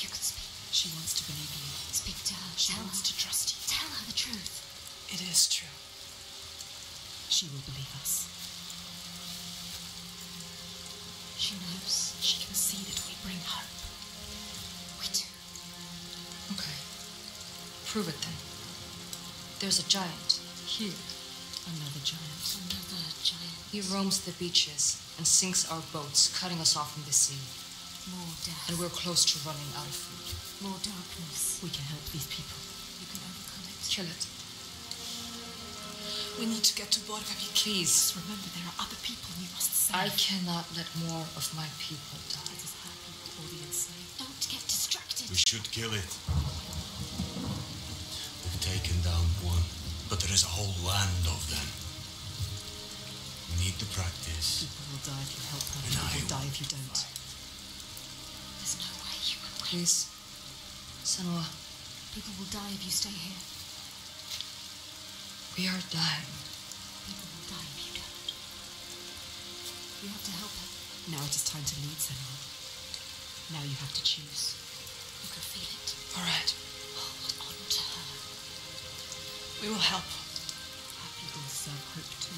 You can speak. She wants to believe you. Speak to her. She wants to trust you. Tell her the truth. It is true. She will believe us. She knows. She can see that we bring hope. We do. Okay. Prove it then. There's a giant here. Another giant. Another giant. He roams the beaches and sinks our boats, cutting us off from the sea. More death. And we're close to running out of food. More darkness. We can help these people. You can overcome it. Kill it. We need to get to Borgarvirki. Please. Remember, there are other people we must save. I cannot let more of my people die. It is our people or be enslaved. Don't get distracted. We should kill it. We've taken down one, but there is a whole land of them. We need to practice. People will die if you help them. People will die if you don't. There's no way you can win. Please, Senua. People will die if you stay here. We are dying. People will die if you don't. You have to help her. Now it is time to lead, Senua. Now you have to choose. You can feel it. All right. Hold on to her. We will help. Our people serve hope too.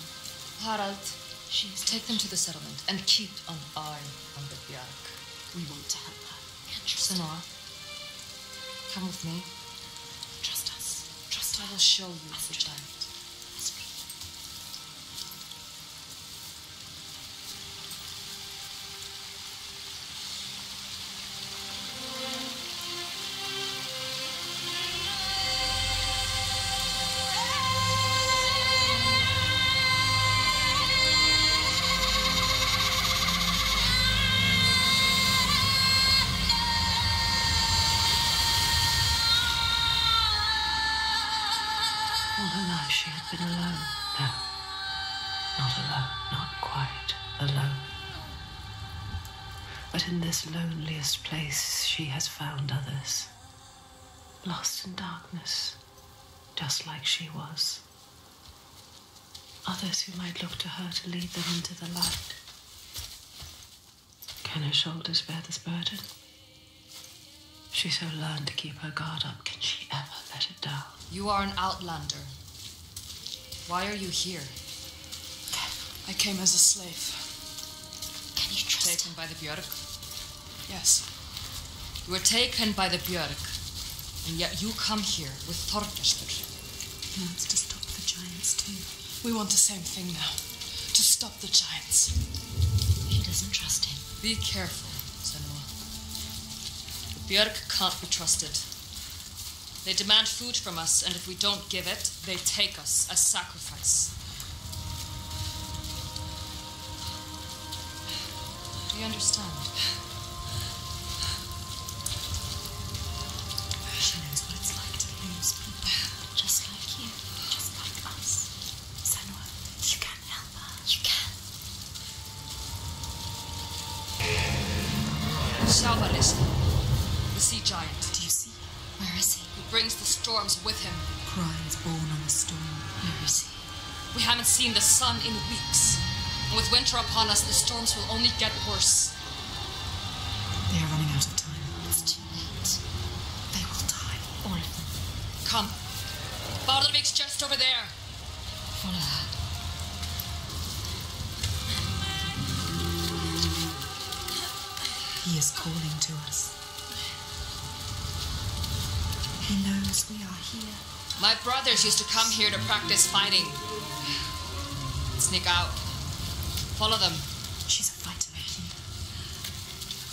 Harald, take them to the settlement and keep an eye on the Björk. We want to help her. Senua, come with me. Trust us. Trust I will show you the giant. Let's be. Loneliest place she has found others, lost in darkness, just like she was. Others who might look to her to lead them into the light. Can her shoulders bear this burden? She so learned to keep her guard up. Can she ever let it down? You are an outlander. Why are you here? I came as a slave. Can you trust her? Taken by the Björk? Yes. You were taken by the Björk, and yet you come here with Thorgestr. He wants to stop the giants too. We want the same thing now. To stop the giants. He doesn't trust him. Be careful, Senua. The Björk can't be trusted. They demand food from us, and if we don't give it, they take us as sacrifice. Do you understand? Sálvarisson, the sea giant. Do you see? Where is he? He brings the storms with him. Cries born on the storm. Where is he? We haven't seen the sun in weeks. And with winter upon us, the storms will only get worse. They are running out of time. It's too late. They will die. All of them. Come. Valdervik's just over there. Follow her. calling to us. He knows we are here. My brothers used to come here to practice fighting. Sneak out. Follow them. She's a fighter, Akin.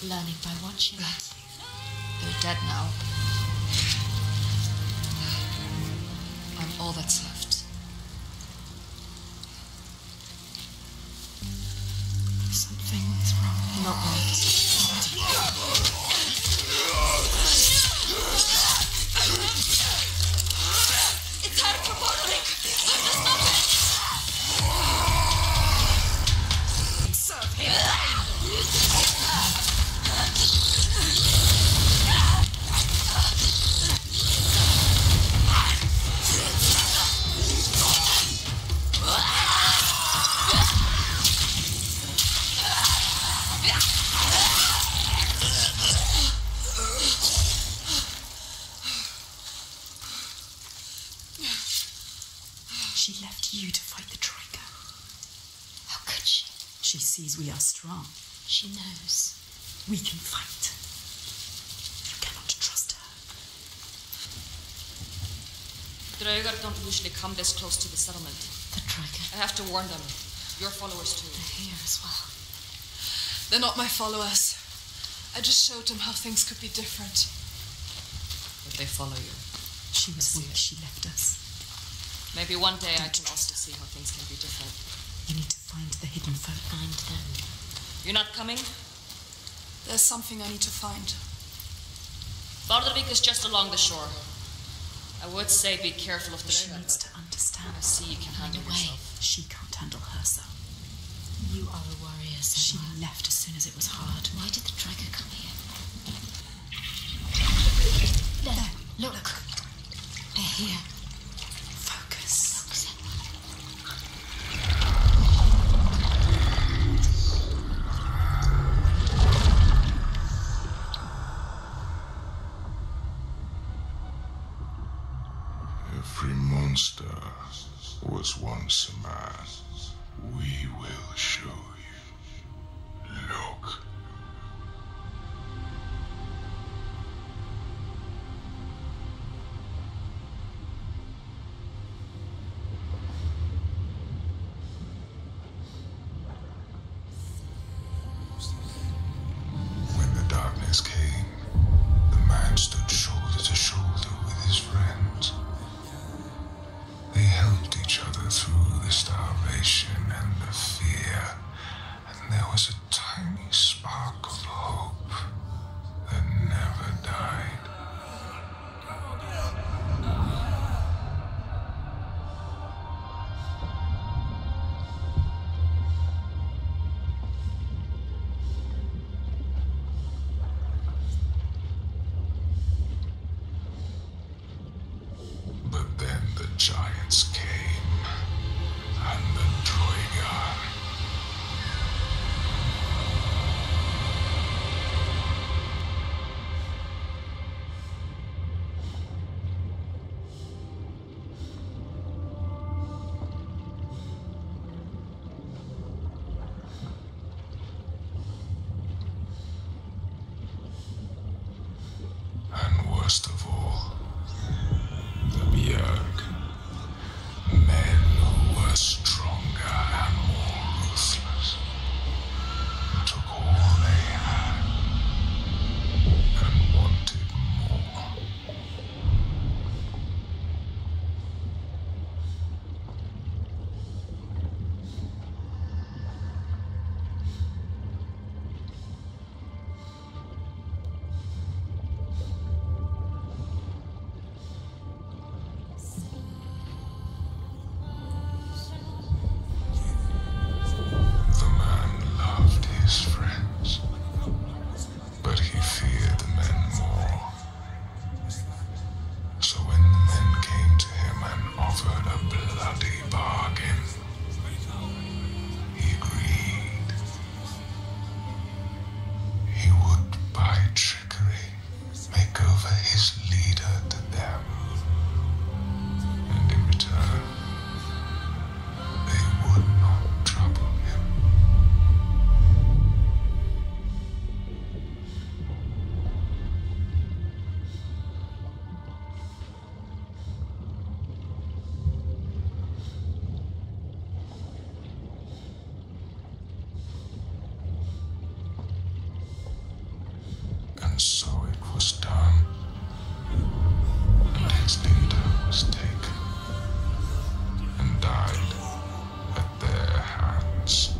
Learning by watching. They're dead now. I'm all that's left. Something is wrong. Not right. It's time for bottling! Let us stop it! Serve him! We are strong. She knows. We can fight. You cannot trust her. Draugar don't usually come this close to the settlement. The Draugar. I have to warn them. Your followers too. They're here as well. They're not my followers. I just showed them how things could be different. But they follow you. She was weak. She left us. Maybe one day I can also see how things can be different. You need to find the hidden folk. Find them. You're not coming? There's something I need to find. Borgarvirki is just along the shore. I would say be careful of the river. She needs to understand. I see you can handle yourself. She can't handle herself. You are a warrior, Senua. She left as soon as it was hard. Why did the Draugar come here? There. Look. They're here. Was once a man. We will show you. Look. When the darkness came, the man stood shoulder to shoulder with his friends. They helped each other through the starvation and the fear, and there was a tiny spark of hope that never died. First of all, the Björk, men who were stronger and more ruthless, took all they had and wanted more. And so it was done, and his leader was taken and died at their hands.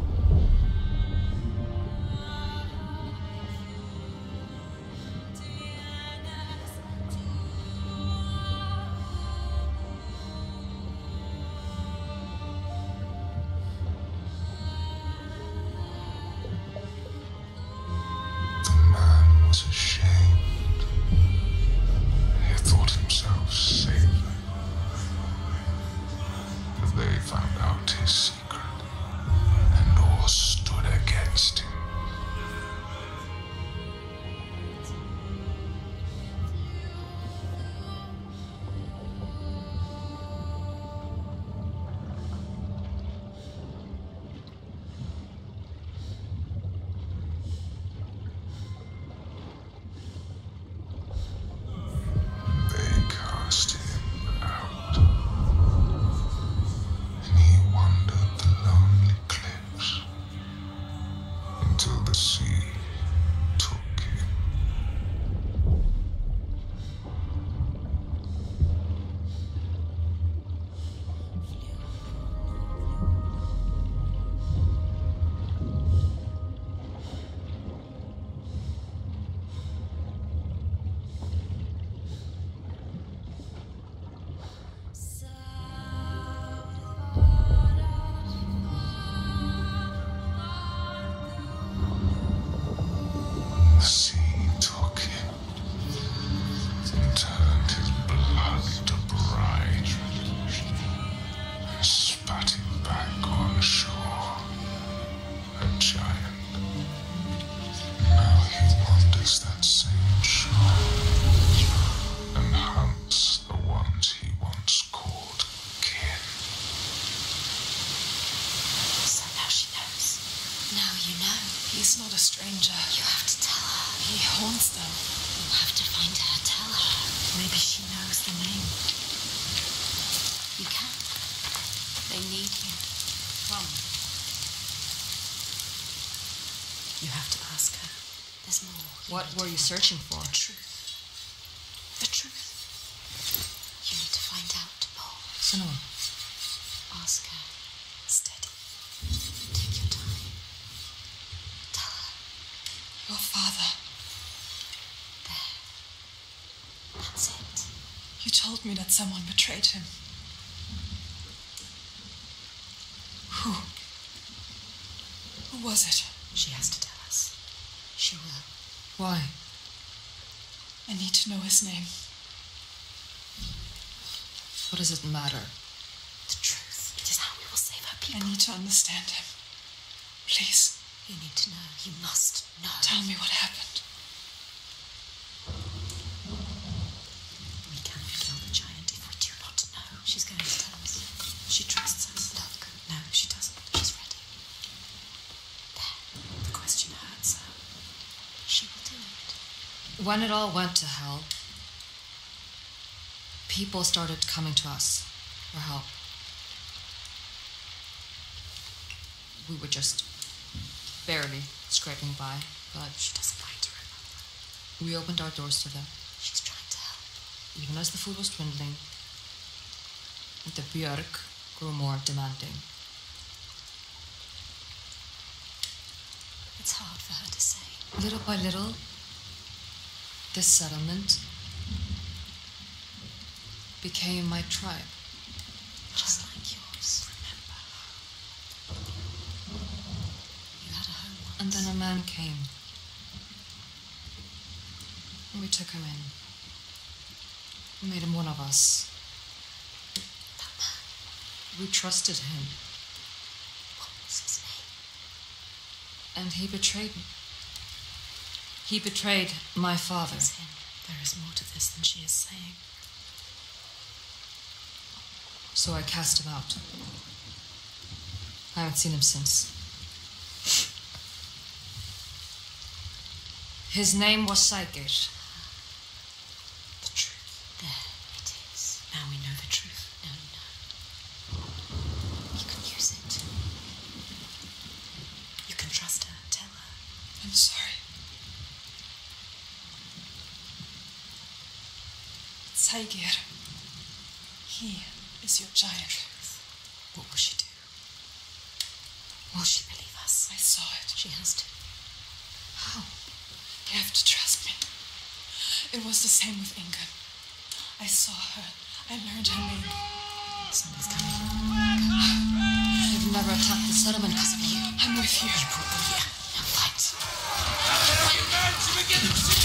What were you searching for? The truth. The truth. You need to find out, Paul. Senua. Ask her. Steady. Take your time. Tell her. Your father. There. That's it. You told me that someone betrayed him. Who? Who was it? She has to tell us. She will. Why? I need to know his name. What does it matter? The truth. It is how we will save our people. I need to understand him. Please. You need to know. You must know. Tell me what happened. We cannot kill the giant if we do not know. She's going to tell us. She trusts us. Look. No, she doesn't. She's ready. There. The question hurts her. She will do it. When it all went to hell, people started coming to us for help. We were just barely scraping by, but she doesn't like to remember. We opened our doors to them. She's trying to help. Even as the food was dwindling, the Björk grew more demanding. It's hard for her to say. Little by little, this settlement became my tribe. Just like yours. Remember. You had a home once. And then a man came. We took him in. We made him one of us. That man. We trusted him. What was his name? And he betrayed me. He betrayed my father. There is more to this than she is saying. So I cast him out. I haven't seen him since. His name was Saigir. The truth. There it is. Now we know the truth. No, no. You can use it. You can trust her. Tell her. I'm sorry. Saigir. He is your giant. What will she do? Will she believe us? I saw it. She has to. How? You have to trust me. It was the same with Inga. I saw her. I learned her name. Something's coming. I've never attacked the settlement because of you. I'm with you. You brought me here. Now fight. You learn to begin to see.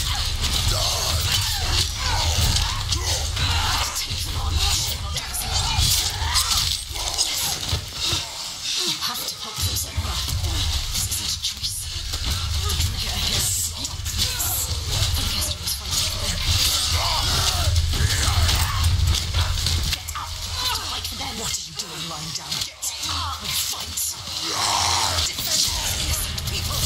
You have to help them, Senua. This isn't a choice. They can get ahead of this. Thorgestr was fighting for them. Get out. You have to fight for them. What are you doing lying down? Get out. We fight. Defend innocent people.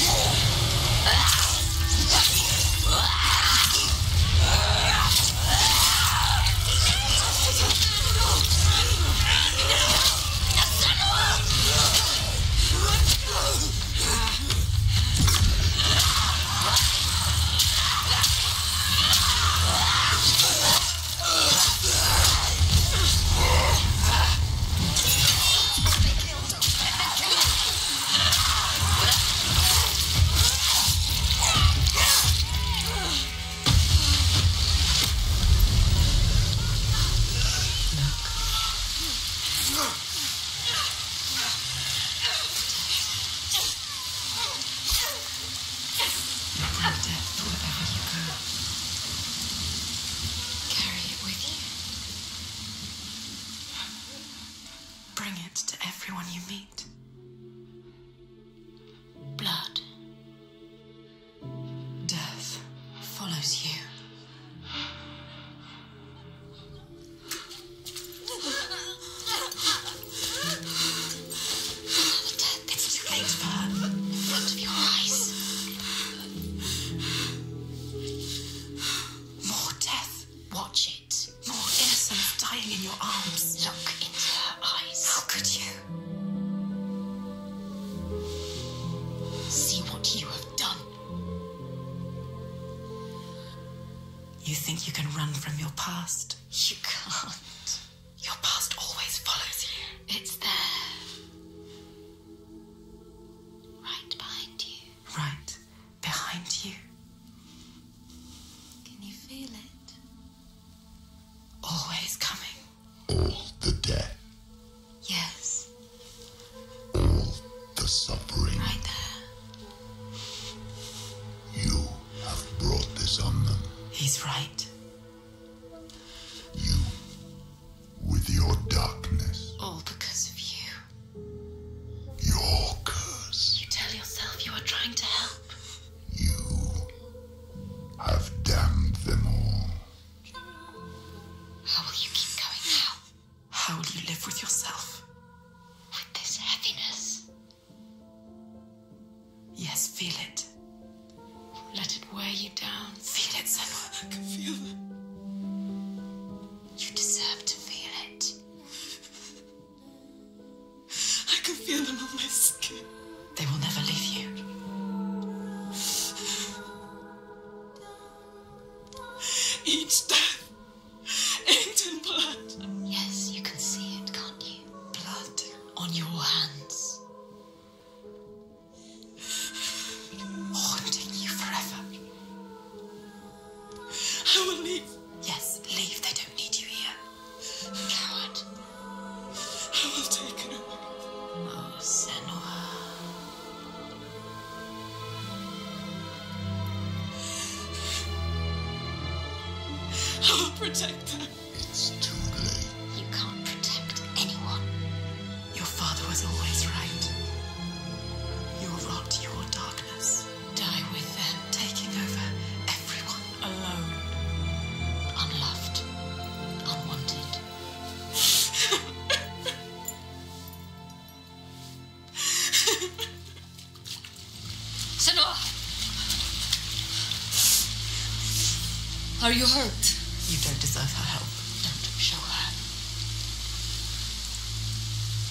Are you hurt? You don't deserve her help. Don't show her.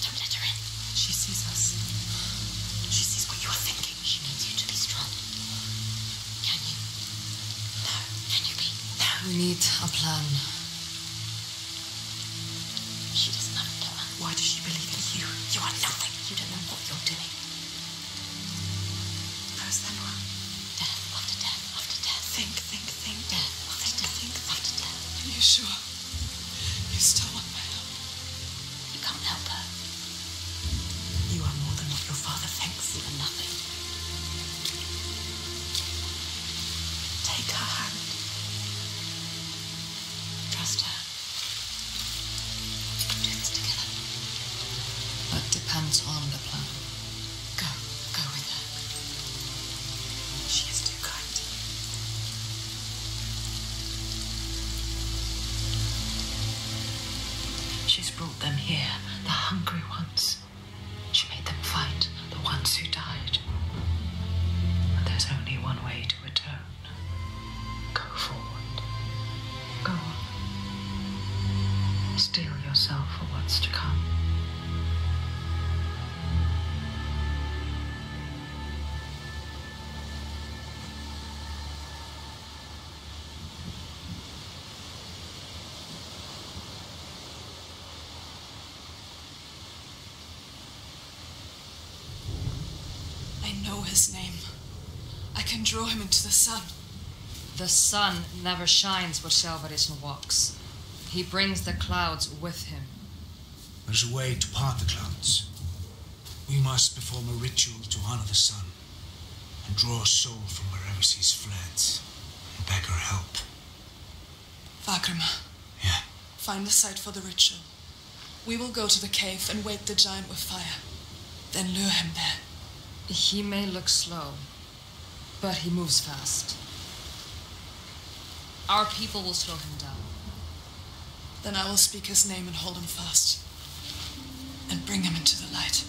Don't let her in. She sees us. She sees what you are thinking. She needs you to be strong. Can you? No. Can you be? No. We need a plan. sure you still want my help? You can't help her. You are more than what your father thinks for nothing. Take her hand. Trust her. Do this together. That depends on the plan. Go with her. She is too kind. She's brought them here, the hungry ones. She made them fight, the ones who died. But there's only one way to atone. Go forward. Go on. Steel yourself for what's to come. His name. I can draw him into the sun. The sun never shines where Sálvarisson walks. He brings the clouds with him. There's a way to part the clouds. We must perform a ritual to honor the sun and draw a soul from wherever she's fled and beg her help. Vagrima. Yeah? Find the site for the ritual. We will go to the cave and wake the giant with fire. Then lure him there. He may look slow, but he moves fast. Our people will slow him down. Then I will speak his name and hold him fast, and bring him into the light.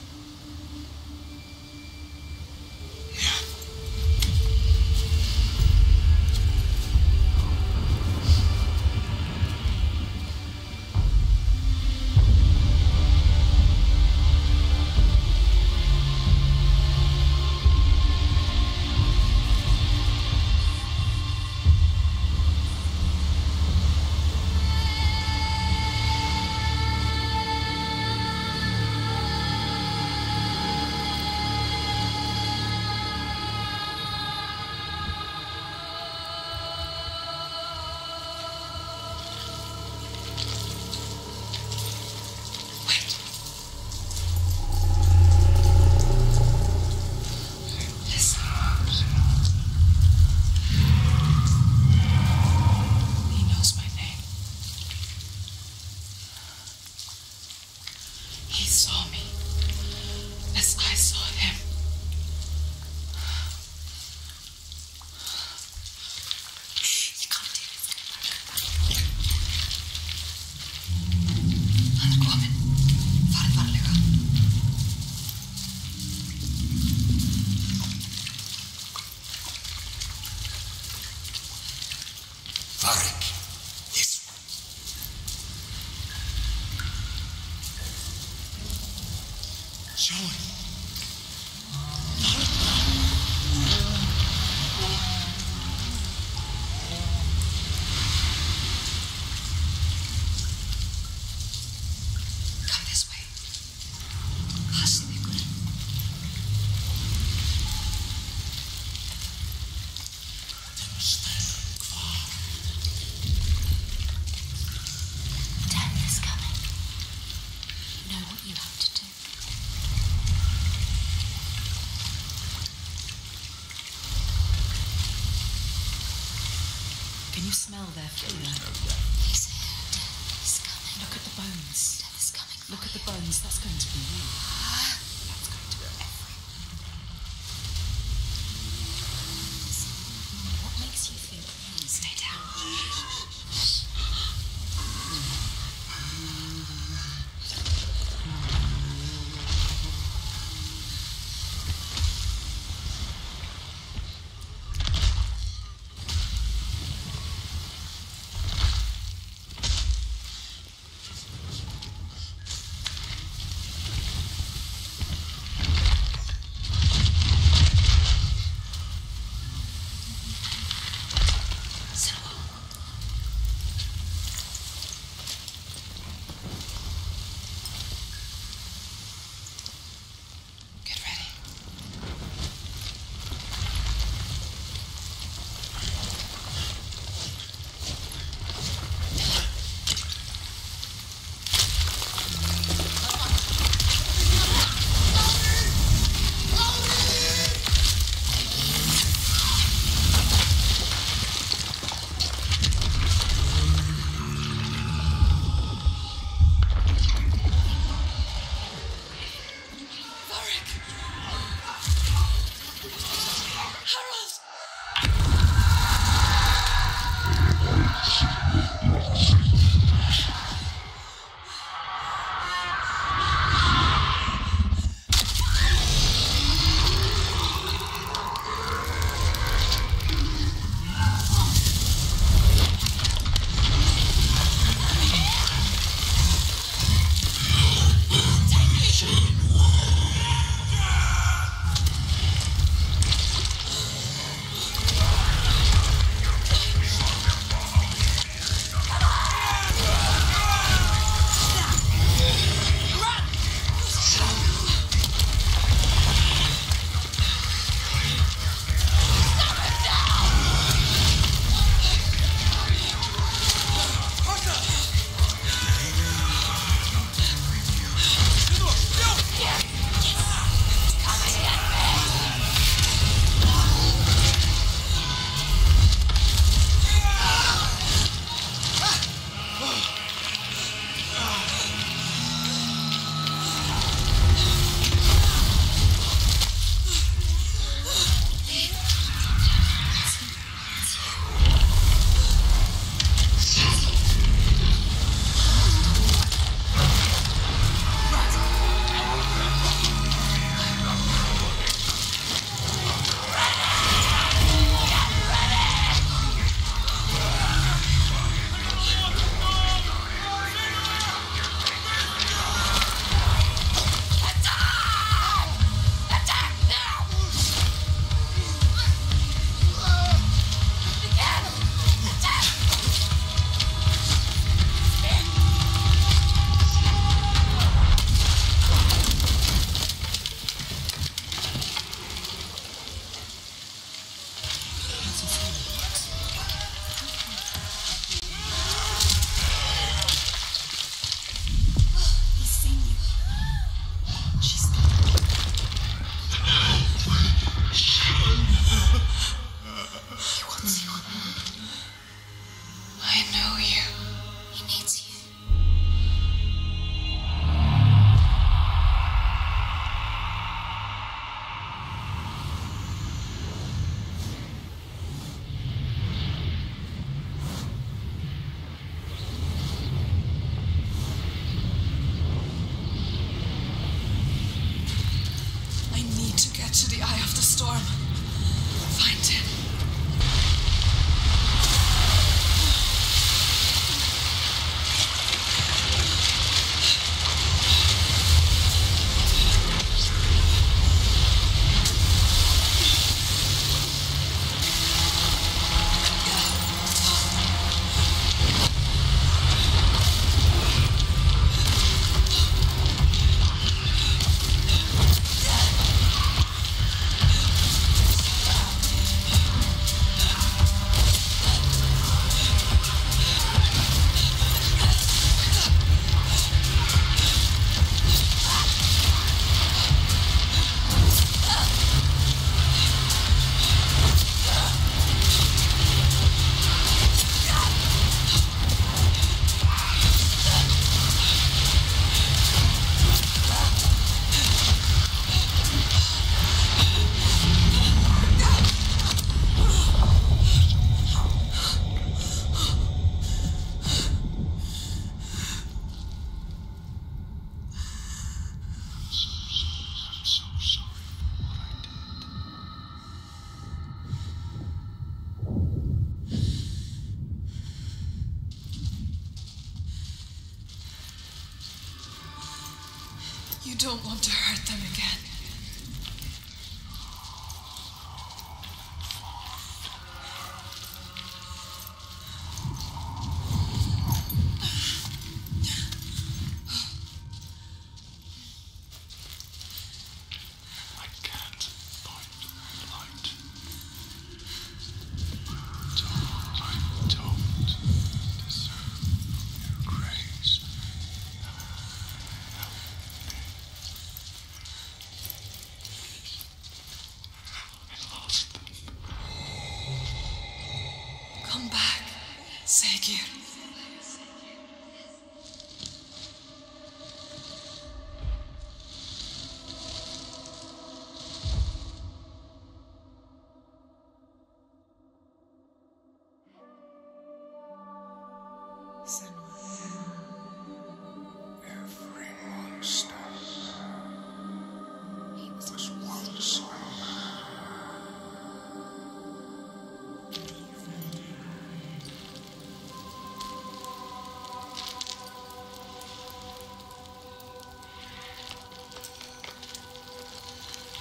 Smell their food. He's here. Death is coming. Look at the bones. Death is coming. Look at the bones. That's going to be you. That's going to be everyone. What makes you think? Stay down.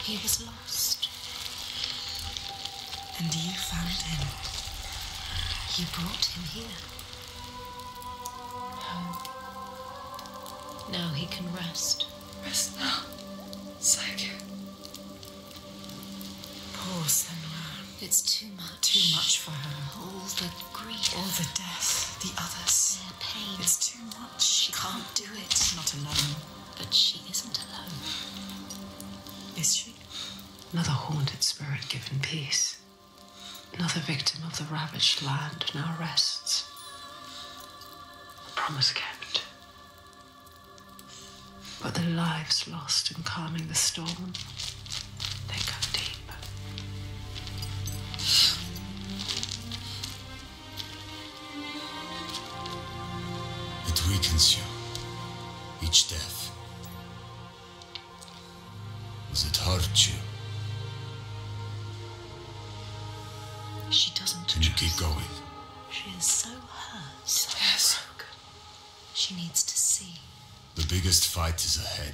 He was lost, and you found him. You brought him here. Home. Now he can rest. Rest now, Saigir. Poor Senua. It's too much. Too much for her. All the grief. All the death. The others. Their pain. It's too much. She can't do it. Not alone. But she isn't alone. Is she? Another haunted spirit given peace. Another victim of the ravaged land now rests. A promise kept. But their lives lost in calming the storm, they cut deep. It weakens you, each death. Does it hurt you? She doesn't trust. And you keep going. She is so hurt, so broken. She needs to see. The biggest fight is ahead.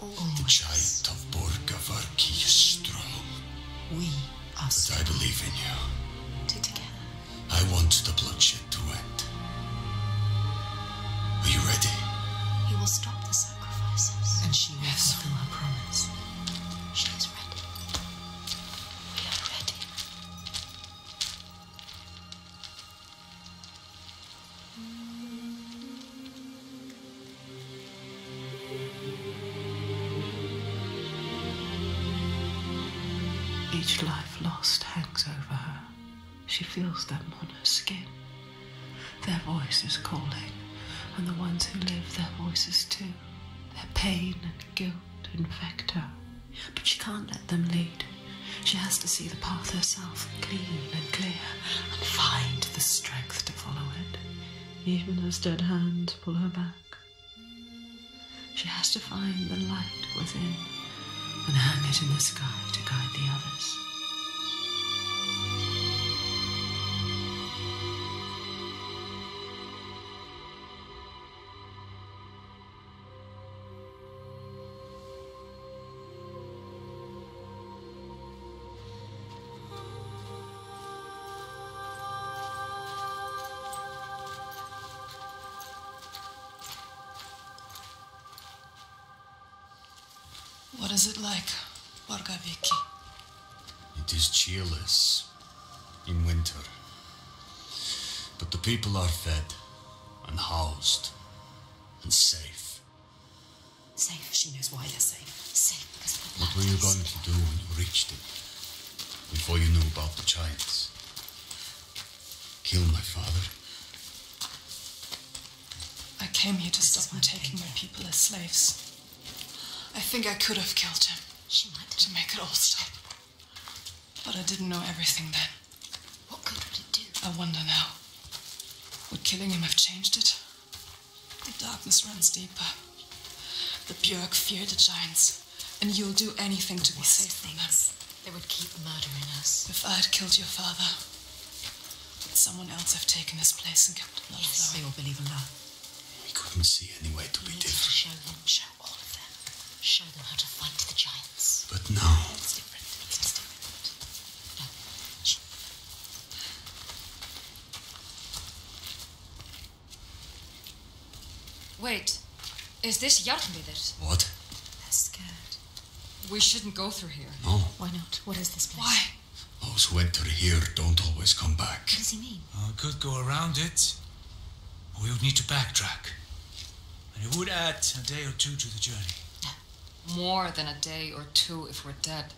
Always. The giant of Borgarvirki is strong. We are strong. But I believe in you. Together. I want the bloodshed to end. Are you ready? He will stop the sacrifices. And she will fulfill her promise. She is ready. We are ready. Each life lost hangs over her. She feels them on her skin. Their voice is calling, and the ones who live, their voices too. Their pain and guilt infect her. But she can't let them lead. She has to see the path herself, clean and clear, and find the strength to follow it, even as dead hands pull her back. She has to find the light within and hang it in the sky to guide the others. What is it like, Borgarvirki? It is cheerless in winter, but the people are fed and housed and safe. Safe, she knows why they're safe. Safe because of the What were you going to do when you reached it, before you knew about the giants? Kill my father? I came here to stop him taking my people as slaves. I think I could have killed him to make it all stop. But I didn't know everything then. What good would it do? I wonder now. Would killing him have changed it? The darkness runs deeper. The Björk fear the giants, and you'll do anything to be safe from them. They would keep murdering us. If I had killed your father, would someone else have taken his place and kept him alive? Yes, they all believe in love. We couldn't see any way to be different. To show him, show all of them. Show them how to fight the giants. But no. It's different. It's different. No. Wait. Is this Vedidir? What? They're scared. We shouldn't go through here. No. Why not? What is this place? Why? Those who enter here don't always come back. What does he mean? I could go around it. Or we would need to backtrack. And it would add a day or two to the journey. More than a day or two if we're dead.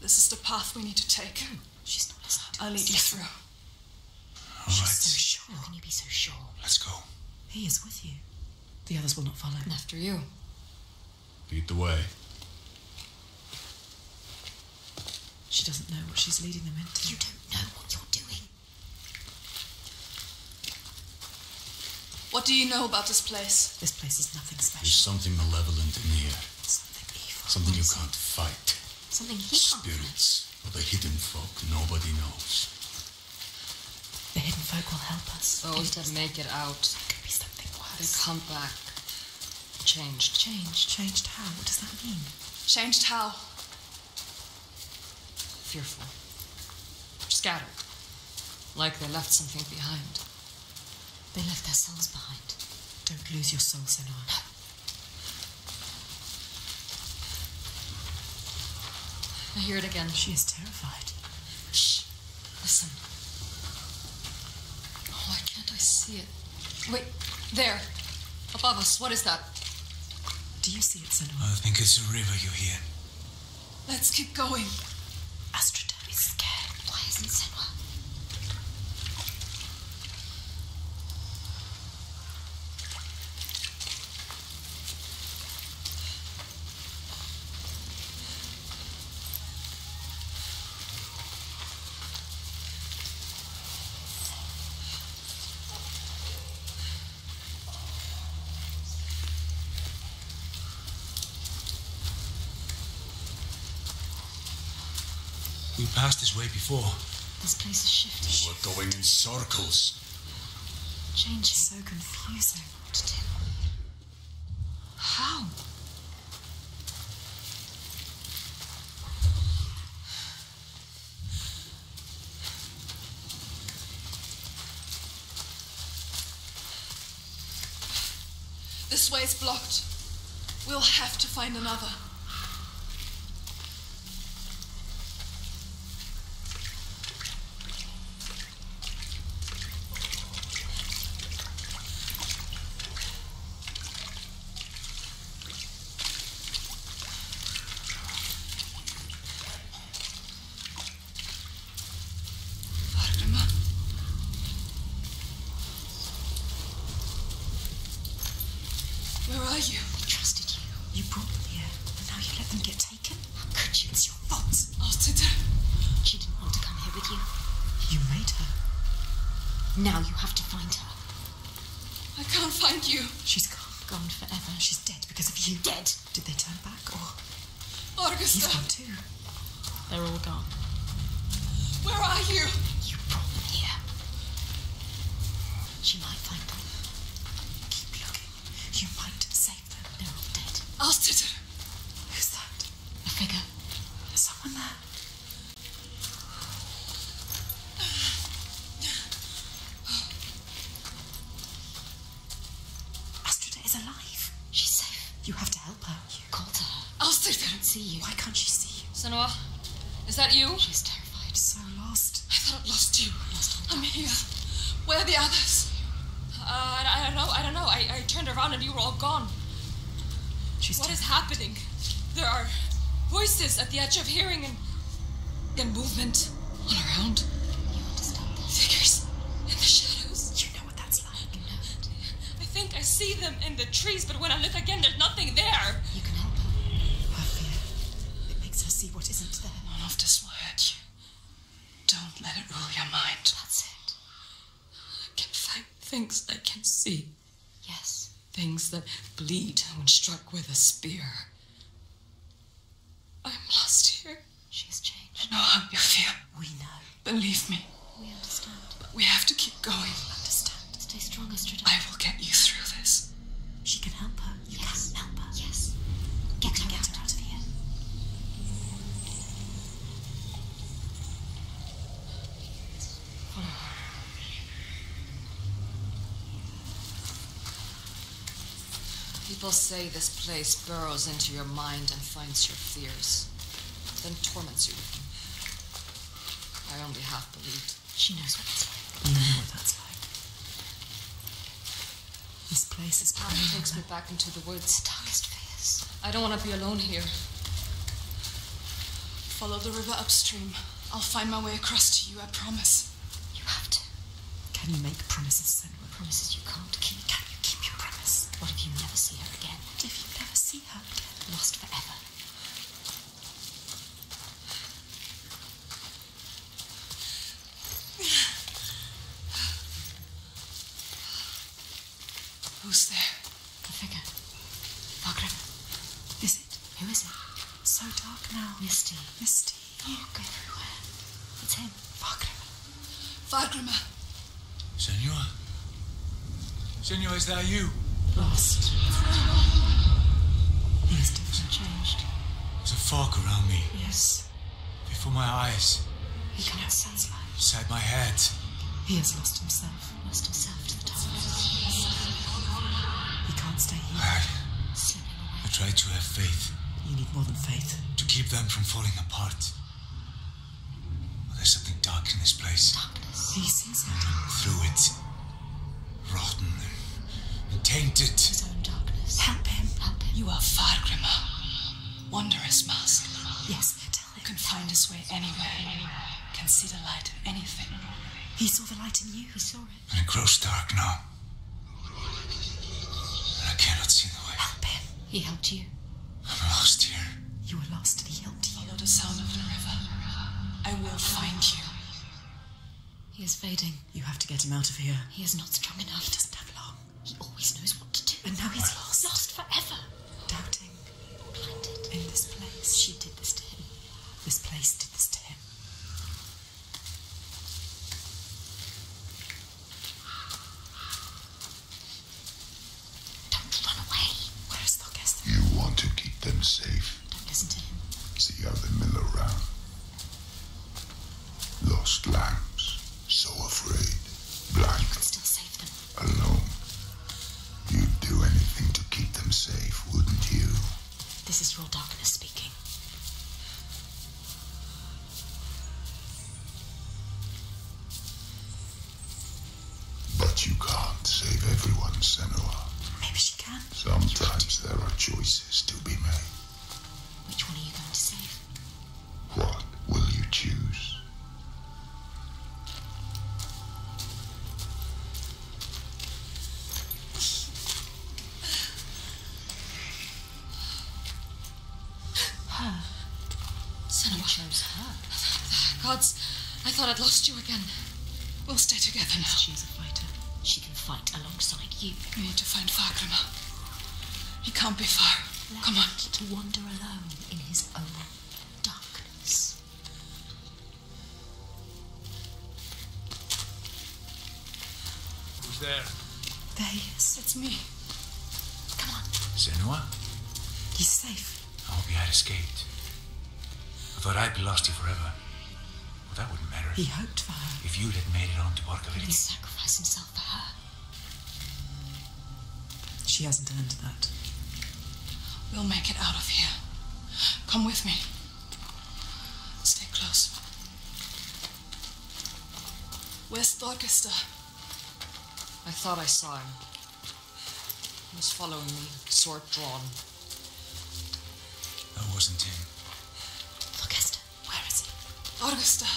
This is the path we need to take. No, she's not listening to us. I'll lead you through. All right. She's so sure. How can you be so sure? Let's go. He is with you. The others will not follow. And after you. Lead the way. She doesn't know what she's leading them into. You don't know what you're doing. What do you know about this place? This place is nothing special. There's something malevolent in here. Something evil. Something you can't fight. Something he can't fight. Spirits or the hidden folk nobody knows. The hidden folk will help us. Those that make it out. It could be something worse. They come back. Changed. Changed? Changed how? What does that mean? Changed how? Fearful. Scattered. Like they left something behind. They left their souls behind. Don't lose your soul, Senua. No. I hear it again. She is terrified. Shh. Listen. Oh, why can't I see it? Wait, there. Above us. What is that? Do you see it, Senua? I think it's a river you hear. Let's keep going. Astrida is scared. Why isn't Senua? We passed this way before. This place is shifting. We're going in circles. Change is so confusing. What to do? How? This way is blocked. We'll have to find another. were you? They trusted you. You brought them here, and now you let them get taken? How could you? It's your fault. After death. She didn't want to come here with you. You made her. Now you have to find her. I can't find you. She's gone forever. She's dead because of you. Dead? Did they turn back, or...? Orgesta. He's gone too. They're all gone. Where are you? You brought them here. She might find them. Keep looking. You might save them. They're all dead. Astator. Who's that? A figure. There's someone there. You have to help her. You called her. I'll see her. I don't see you. Why can't she see you? Senua, is that you? She's terrified. So lost. I thought I lost you. Lost I'm here. Where are the others? I don't know. I turned around and you were all gone. She's what terrified. Is happening? There are voices at the edge of hearing and movement all around. You understand that? Figures in the shadows. You know what that's like. You know it. I think I see them in the trees, but when I look again, there's nothing there. You can help her. Her fear. It makes her see what isn't there. None of this will hurt you. Don't let it rule your mind. That's it. I can find things I can see. Yes. Things that bleed when struck with a spear. I'm lost here. She's changed. I know how you feel. We know. Believe me. We understand. But we have to keep going. We understand. Stay strong, Astrida. I will get you through this. She can help her. You yes. Can help her. Yes. Get her out of here. Follow her. People say this place burrows into your mind and finds your fears, then torments you with them. I only half believed. She knows what that's like. You know what that's like. This place is probably takes me back into the woods. Darkest fears. I don't want to be alone here. Follow the river upstream. I'll find my way across to you, I promise. You have to. Can you make promises, Senua? Promises you can't keep. Can you keep your promise? What if you never see her again? What if you never see her again? Lost forever. Who's there? The figure. Vagrima. Is it? Who is it? So dark now. Misty. Misty. Dark everywhere. It's him. Vagrima. Vagrima. Senua. Senua, is that you? Lost. These things have changed. There's a fog around me. Yes. Before my eyes. He cannot sense life. Inside my head. He has lost himself. Lost himself to the darkness. Stay here. I try to have faith. You need more than faith. To keep them from falling apart. Well, there's something dark in this place. Darkness. He sees it. Through it. Rotten and tainted. His own darkness. Help him. Help him. You are Fargrímr. Wanderer's mask. Yes, tell him. Who can find his way anywhere. Can see the light in anything. He saw the light in you. He saw it. And it grows dark now. I cannot see the way. Help him. He helped you. I'm lost here. You were lost and he helped you. Follow the sound of the river. I will find you. He is fading. You have to get him out of here. He is not strong enough. He doesn't have long. He always knows what to do. And now he's lost. Lost forever. Doubting. Blinded. In this place. She did this to him. This place did this to him. Them safe. Don't listen to him. See other men around. Lost lambs, so afraid, blind. You can still save them. Alone. You'd do anything to keep them safe, wouldn't you? This is raw darkness speaking. But you can't save everyone, Senua. Maybe she can. Sometimes there are choices to be made. Which one are you going to save? What will you choose? shows her. Gods, I thought I'd lost you again. We'll stay together now. Yes, she's a fighter. She can fight alongside you. We need to find Fakrima. He can't be far. Left come on. To wander alone in his own darkness. Who's there? There he is. It's me. Come on. Senua? He's safe. I hope you had escaped. I thought I'd be lost you forever. Well, that wouldn't matter. He hoped for her. If you'd had made it on to Borgarvirki. He'd sacrifice himself for her. She hasn't earned that. We'll make it out of here. Come with me. Stay close. Where's Thorgestr? I thought I saw him. He was following me, sword drawn. That wasn't him. Thorgestr, where is he? Thorgestr!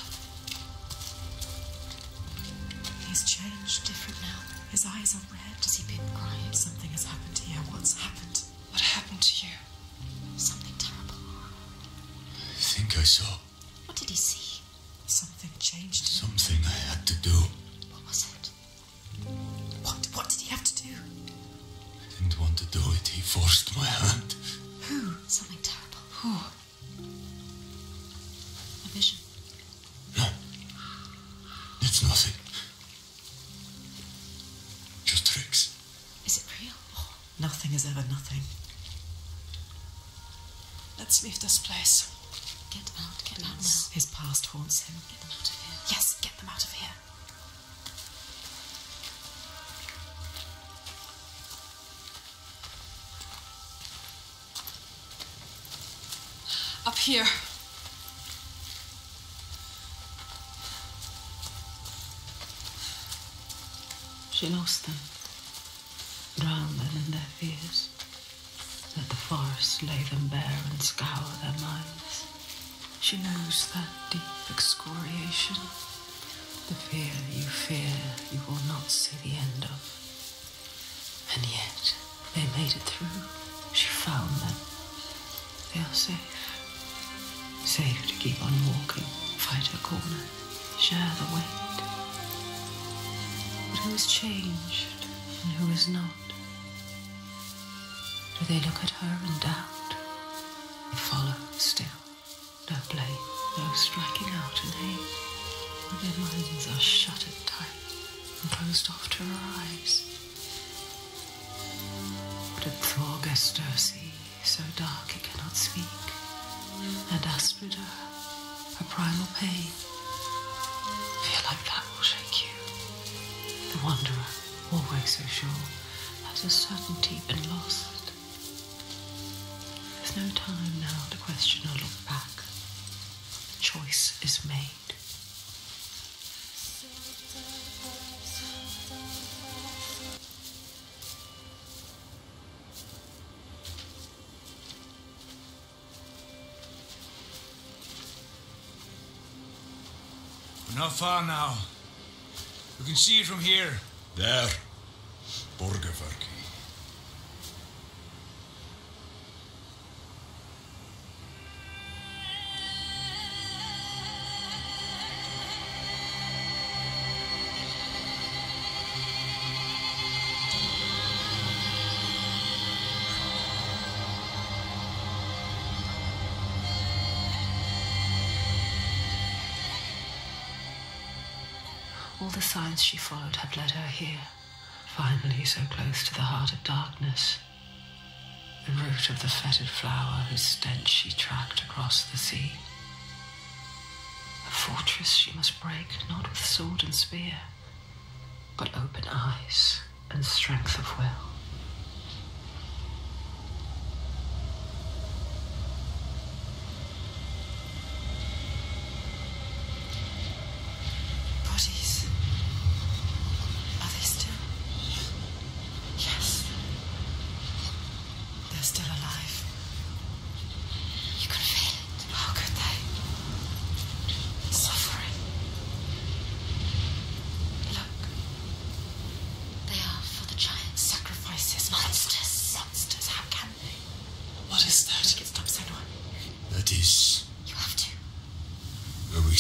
He's changed, different now. His eyes are red. Has he been crying? Something has happened here. What's happened? What happened to you? Something terrible. I think I saw. What did he see? Something changed him. Something I had to do. What was it? What did he have to do? I didn't want to do it. He forced my hand. Who? Something terrible. Who? A vision. No. It's nothing. Nothing is ever nothing. Let's leave this place. Get out now. His past haunts him. Get them out of here. Yes, get them out of here. Up here. She lost them. Drowned them in their fears. Let the forest lay them bare and scour their minds. She knows that deep excoriation. The fear you fear you will not see the end of. And yet, they made it through. She found them. They are safe. Safe to keep on walking, fight her corner, share the weight. But who has changed? And who is not? Do they look at her and doubt? They follow still, no play, no striking out in hate. But their minds are shuttered tight and closed off to her eyes. But at Thorgestr sea, so dark it cannot speak, and Asprida, her primal pain. Feel like that will shake you, the wanderer. Always so sure, has a certainty been lost. There's no time now to question or look back. The choice is made. We're not far now. We can see it from here. There, Borgarvirki. All the signs she followed had led her here, finally so close to the heart of darkness. The root of the fetid flower whose stench she tracked across the sea. A fortress she must break, not with sword and spear, but open eyes and strength of will.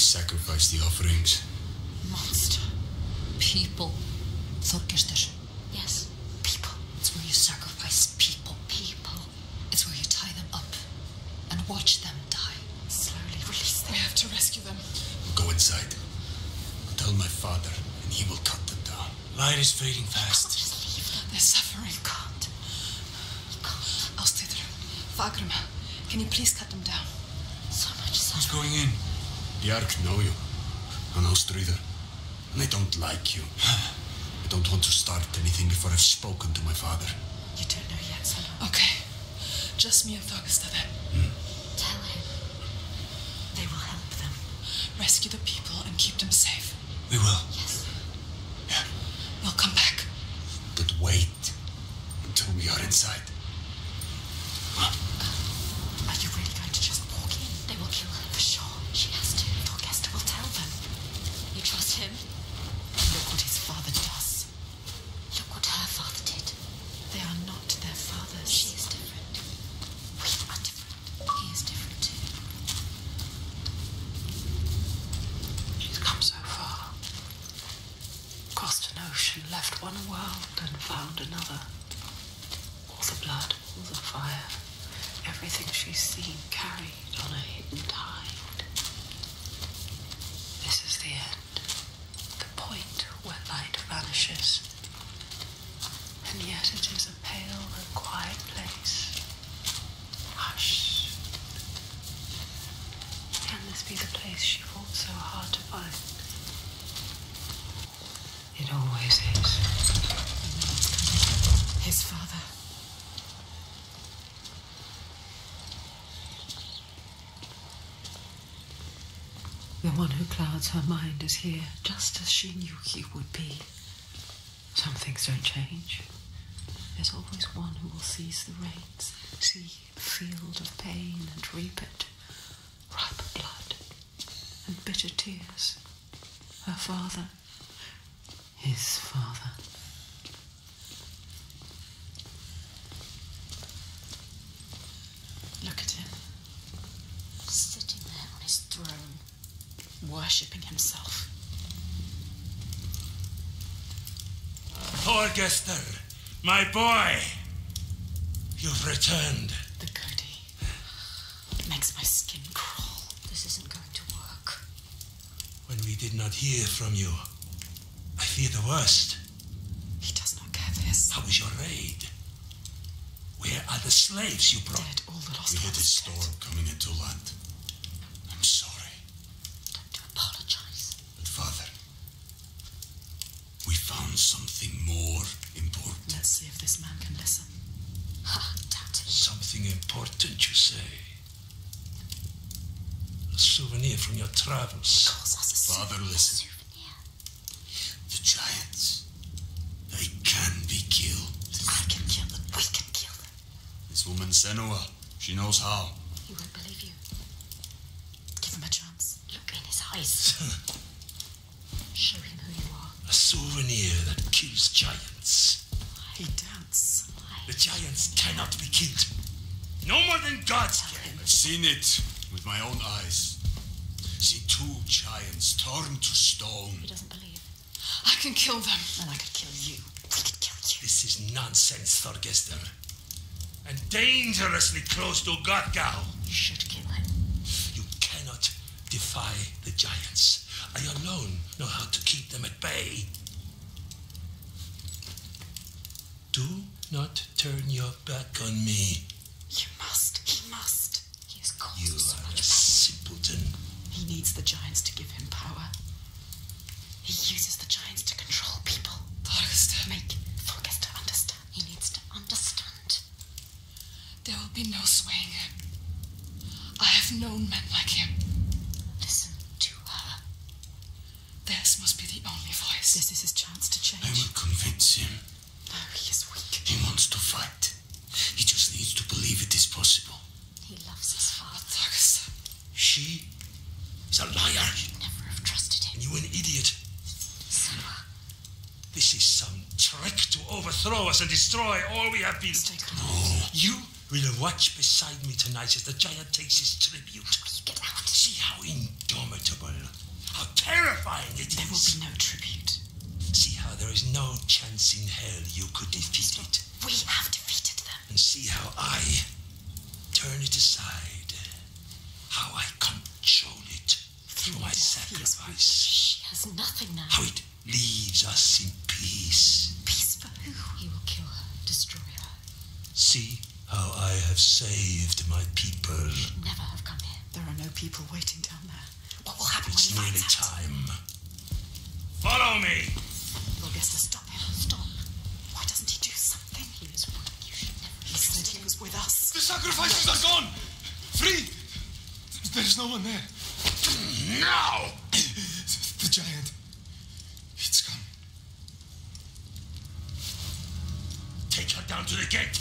sacrifice the offerings. Monster. People. Thorgestr. Yes, people. It's where you sacrifice people. People. It's where you tie them up and watch them die. Slowly release them. We have to rescue them. We'll go inside. I'll tell my father and he will cut them down. Light is fading fast. Just leave them. They're suffering. You can't. You can't. I'll stay there. Vagrima, can you please cut them down? So much suffering. Who's going in? Björk know you. And Ostrider. And they don't like you. I don't want to start anything before I've spoken to my father. You don't know yet, Senua. Okay. Just me and Thorgestr then. Tell him. They will help them. Rescue the people and keep them safe. We will. Yes. Yeah. We'll come back. But wait until we are inside. Are you really going to just walk in? They will kill her for sure. She has to. Thorgestr will tell them. You trust him? Look what his father does. Look what her father did. They are not their fathers. She is different. We are different. He is different too. She's come so far. Crossed an ocean, left one world and found another. All the blood, all the fire. Everything she's seen carried on a hidden tide. This is the end, the point where light vanishes. And yet it is a pale and quiet place. Hush. Can this be the place she fought so hard to find? It always is. His father. The one who clouds her mind is here, just as she knew he would be. Some things don't change. There's always one who will seize the reins, see the field of pain and reap it. Ripe blood and bitter tears. Her father. His father. Look at him. Sitting there on his throne. Worshipping himself. Thorgestr, my boy! You've returned. The goatee. It makes my skin crawl. This isn't going to work. When we did not hear from you, I fear the worst. He does not care this. How was your raid? Where are the slaves you brought? Dead, all the lost ones. We had a storm coming into land. I'm sorry. Father, we found something more important. Let's see if this man can listen. Ha, doubt it. Something important, you say? A souvenir from your travels. Father, listen. The giants, they can be killed. I can kill them. We can kill them. This woman, Senua, she knows how. He won't believe you. Give him a chance. Look in his eyes. Show him who you are. A souvenir that kills giants. He doubts. The giants cannot be killed. No more than gods can. I've seen it with my own eyes. See two giants torn to stone. He doesn't believe. I can kill them. And I could kill you. We could kill you. This is nonsense, Thorgestr. And dangerously close to Godgau. You should kill him. You cannot defy the giants. I alone know how to keep them at bay. Do not turn your back on me. You must. He must. He is called so much power. You are a simpleton. He needs the giants to give him power. He uses the giants to control people. Thorgestr. Make Thorgestr understand. He needs to understand. There will be no swaying him. I have known men like him. This must be the only voice. This is his chance to change. I will convince him. No, he is weak. He wants to fight. He just needs to believe it is possible. He loves his father. But Thorgestr. She is a liar. You'd never have trusted him. And you an idiot. Senua. This is some trick to overthrow us and destroy all we have been. No. You Will watch beside me tonight as the giant takes his tribute. Get out. See how indomitable, how terrifying it is. There will be no tribute. See how there is no chance in hell you could defeat it. We have defeated them. And see how I turn it aside. How I control it through my sacrifice. She has nothing now. How it leaves us in peace. Peace for who? He will kill her, destroy her. See how I have saved my people. You should never have come here. There are no people waiting down there. What will happen it's when he finds out? It's nearly time. Follow me! Thorgestr, stop him. Stop. Why doesn't he do something? He was with you. He said he was with us. The sacrifices are gone! Free! There's no one there. Now! The giant. It's come. Take her down to the gate.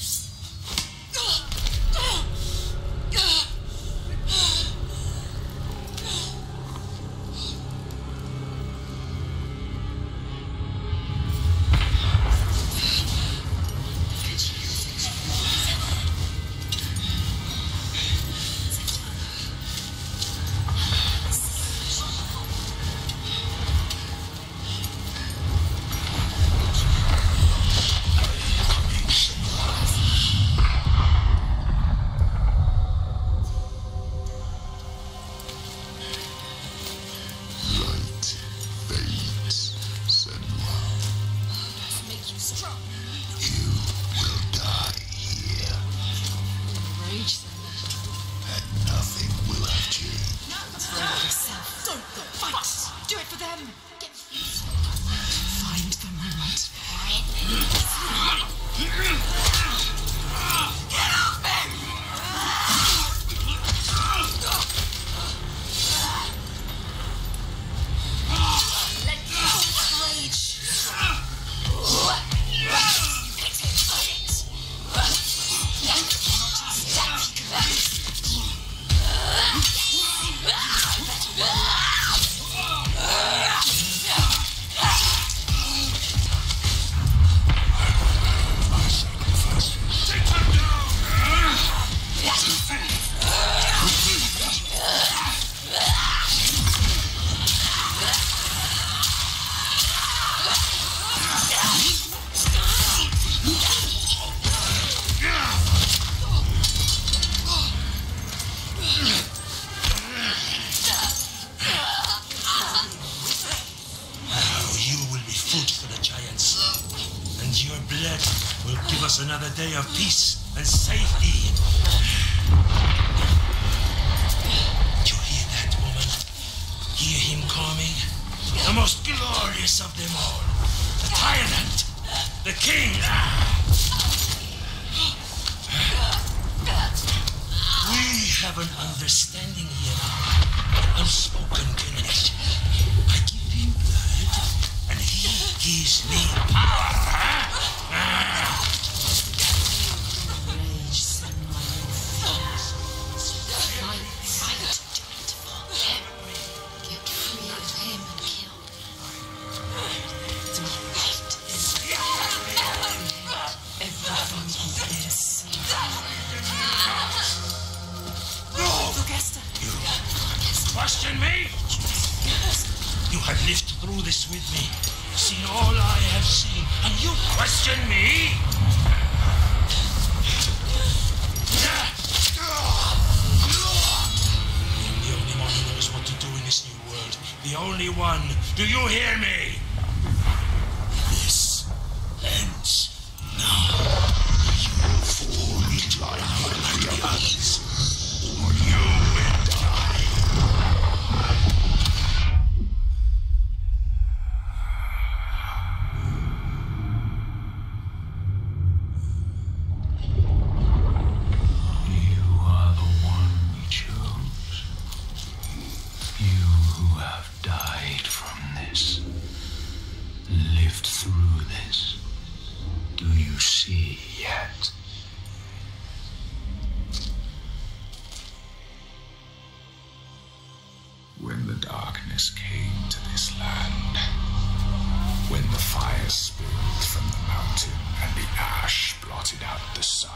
Spilled from the mountain and the ash blotted out the sun.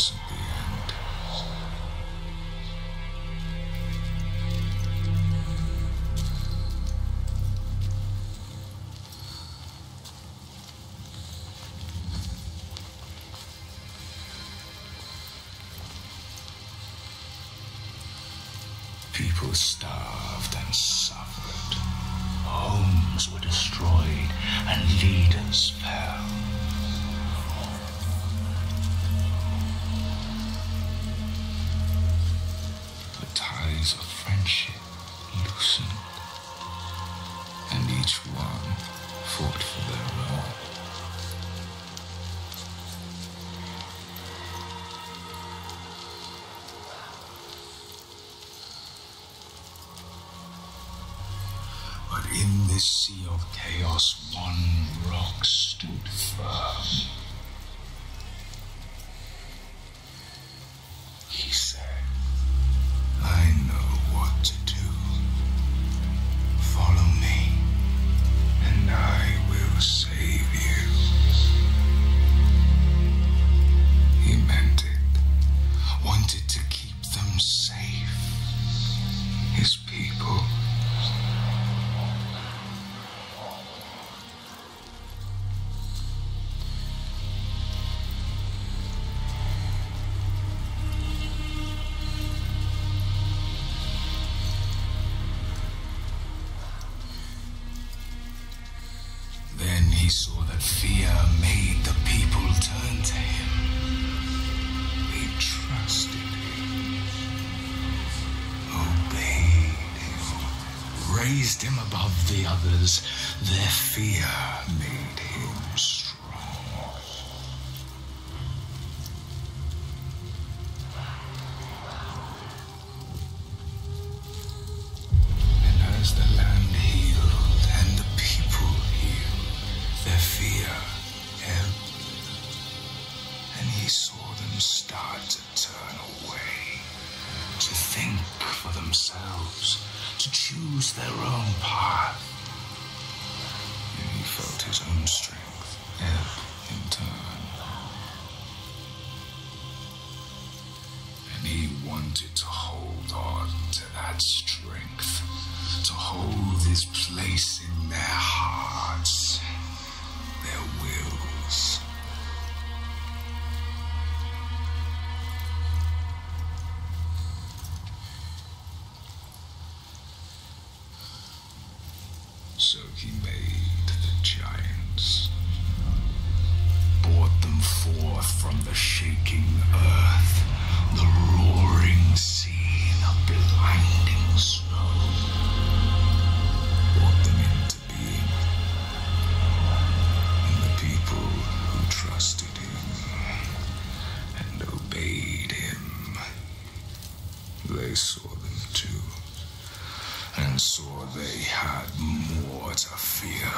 wasn't the end. People starved and suffered. Homes were destroyed and leaders fell. Ties of friendship loosened, and each one fought for their own. But in this sea of chaos, one rock stood firm. He said, I know what to do. Follow me, and I will save you. He meant it, wanted to keep them safe, his people. He saw that fear made the people turn to him. They trusted him, obeyed him, raised him above the others. Their fear made him strong. And as the land healed and the people healed, their fear held, and he saw them start to turn away, to think for themselves, to choose their own path. And he felt his own strength ebb in turn. And he wanted to hold on to that strength, to hold his place in their hearts, their wills. So he made the giants, brought them forth from the shaking earth, the roaring sea, the blinding snow, brought them into being. People who trusted him and obeyed him, they saw them too, and saw they had more to fear.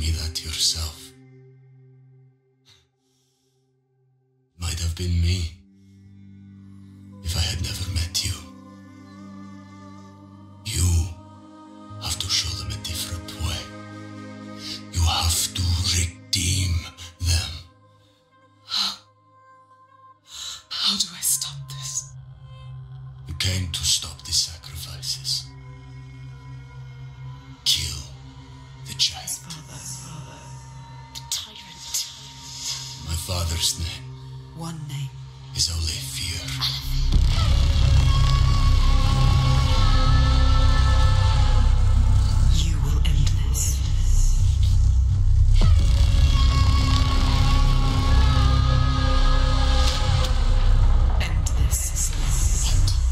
me that yourself. Might have been me, if I had never met you. You have to show them a different way. You have to redeem them. How do I stop this? You came to stop the sacrifices. Kill the child. His father. The tyrant. My father's name. One name. Is only fear. You will end this. End this. End it.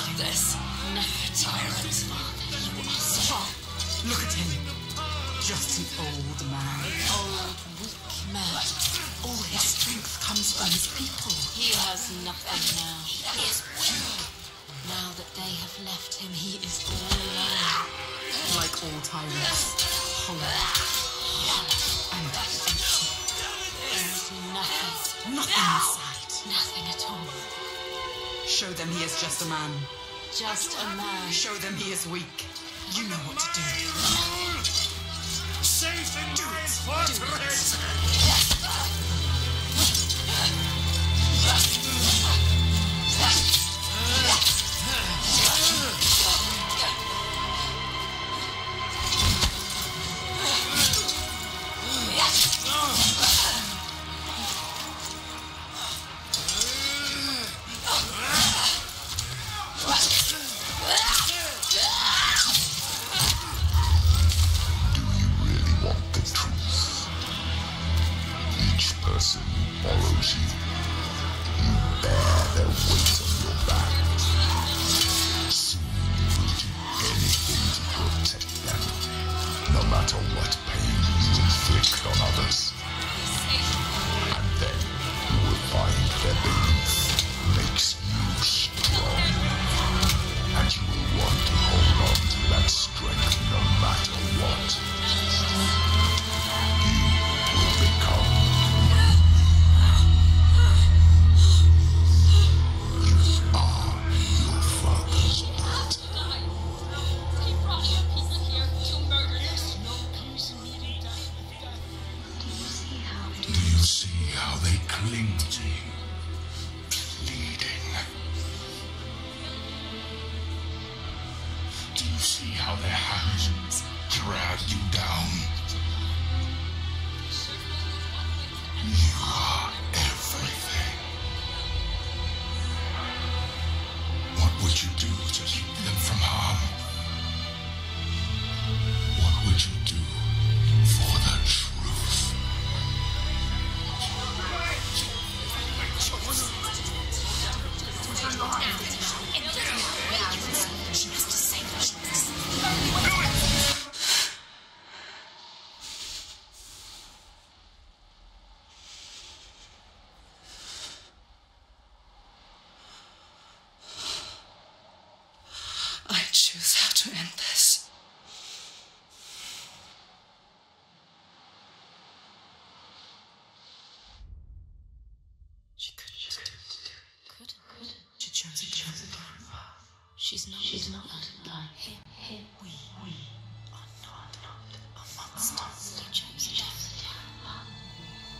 Stop this. Never tyrant. You are strong. Look at him. Just an old man. Old, weak man. All his strength comes from his people. He has nothing now. He is weak. Now that they have left him, he is all alone. Like all tyrants. Hollow. And empty. There is nothing. Nothing in sight. Nothing at all. Show them he is just a man. Just a man. Show them he is weak. You know what to do. Safe and do it.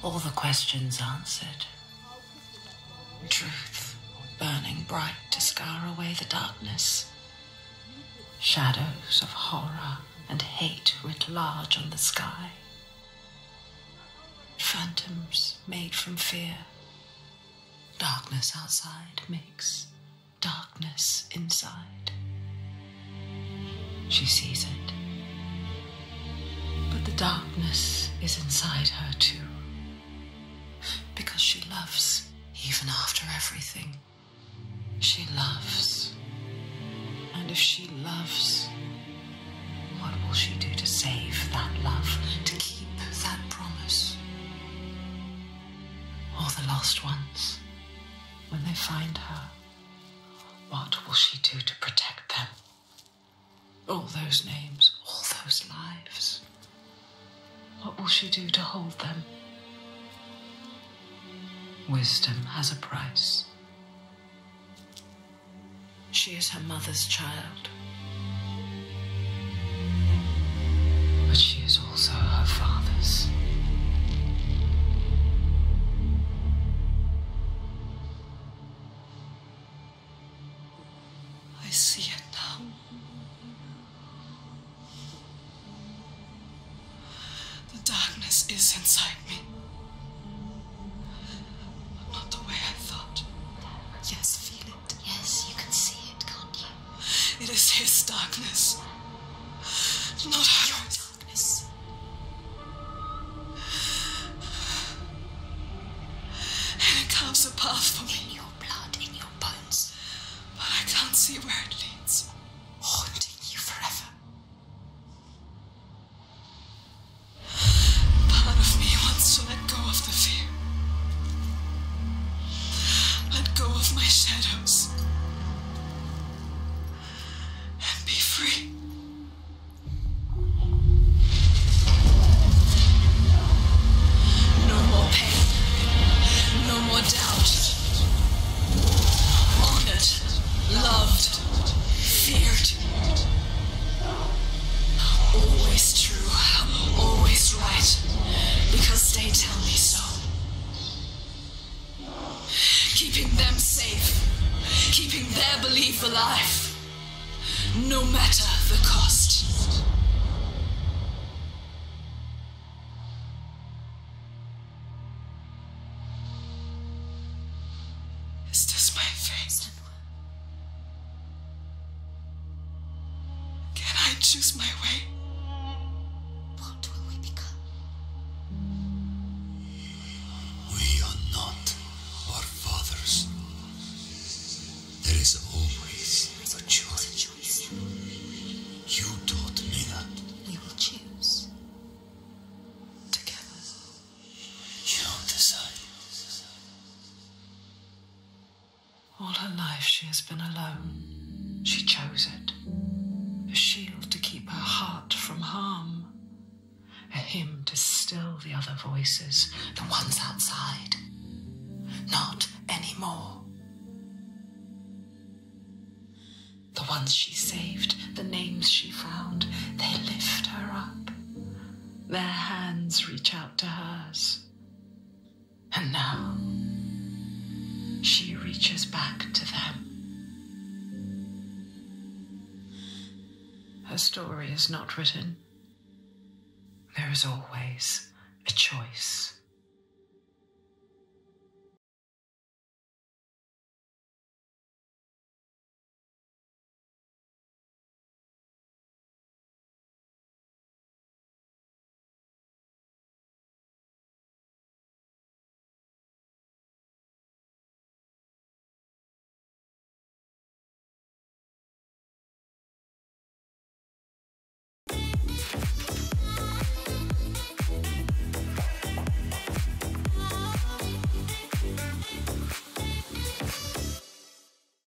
All the questions answered. Truth, burning bright to scour away the darkness. Shadows of horror and hate writ large on the sky. Phantoms made from fear. Darkness outside makes darkness inside. She sees it. But the darkness is inside her too. Because she loves, even after everything. She loves. And if she loves, what will she do to save that love, to keep that promise? Or the lost ones, when they find her, what will she do to protect them? All those names, all those lives. What will she do to hold them? Wisdom has a price. She is her mother's child. But she is also her father's. I see it now. The darkness is inside me. It is his darkness, not ours. Darkness. And it carves a path for me. In your blood, in your bones. But I can't see where it leads. Haunting you forever. me for life, no matter the cost. Is this my fate? Can I choose my way? Voices, the ones outside. Not anymore. The ones she saved, the names she found, they lift her up. Their hands reach out to hers. And now, she reaches back to them. Her story is not written. There is always a choice.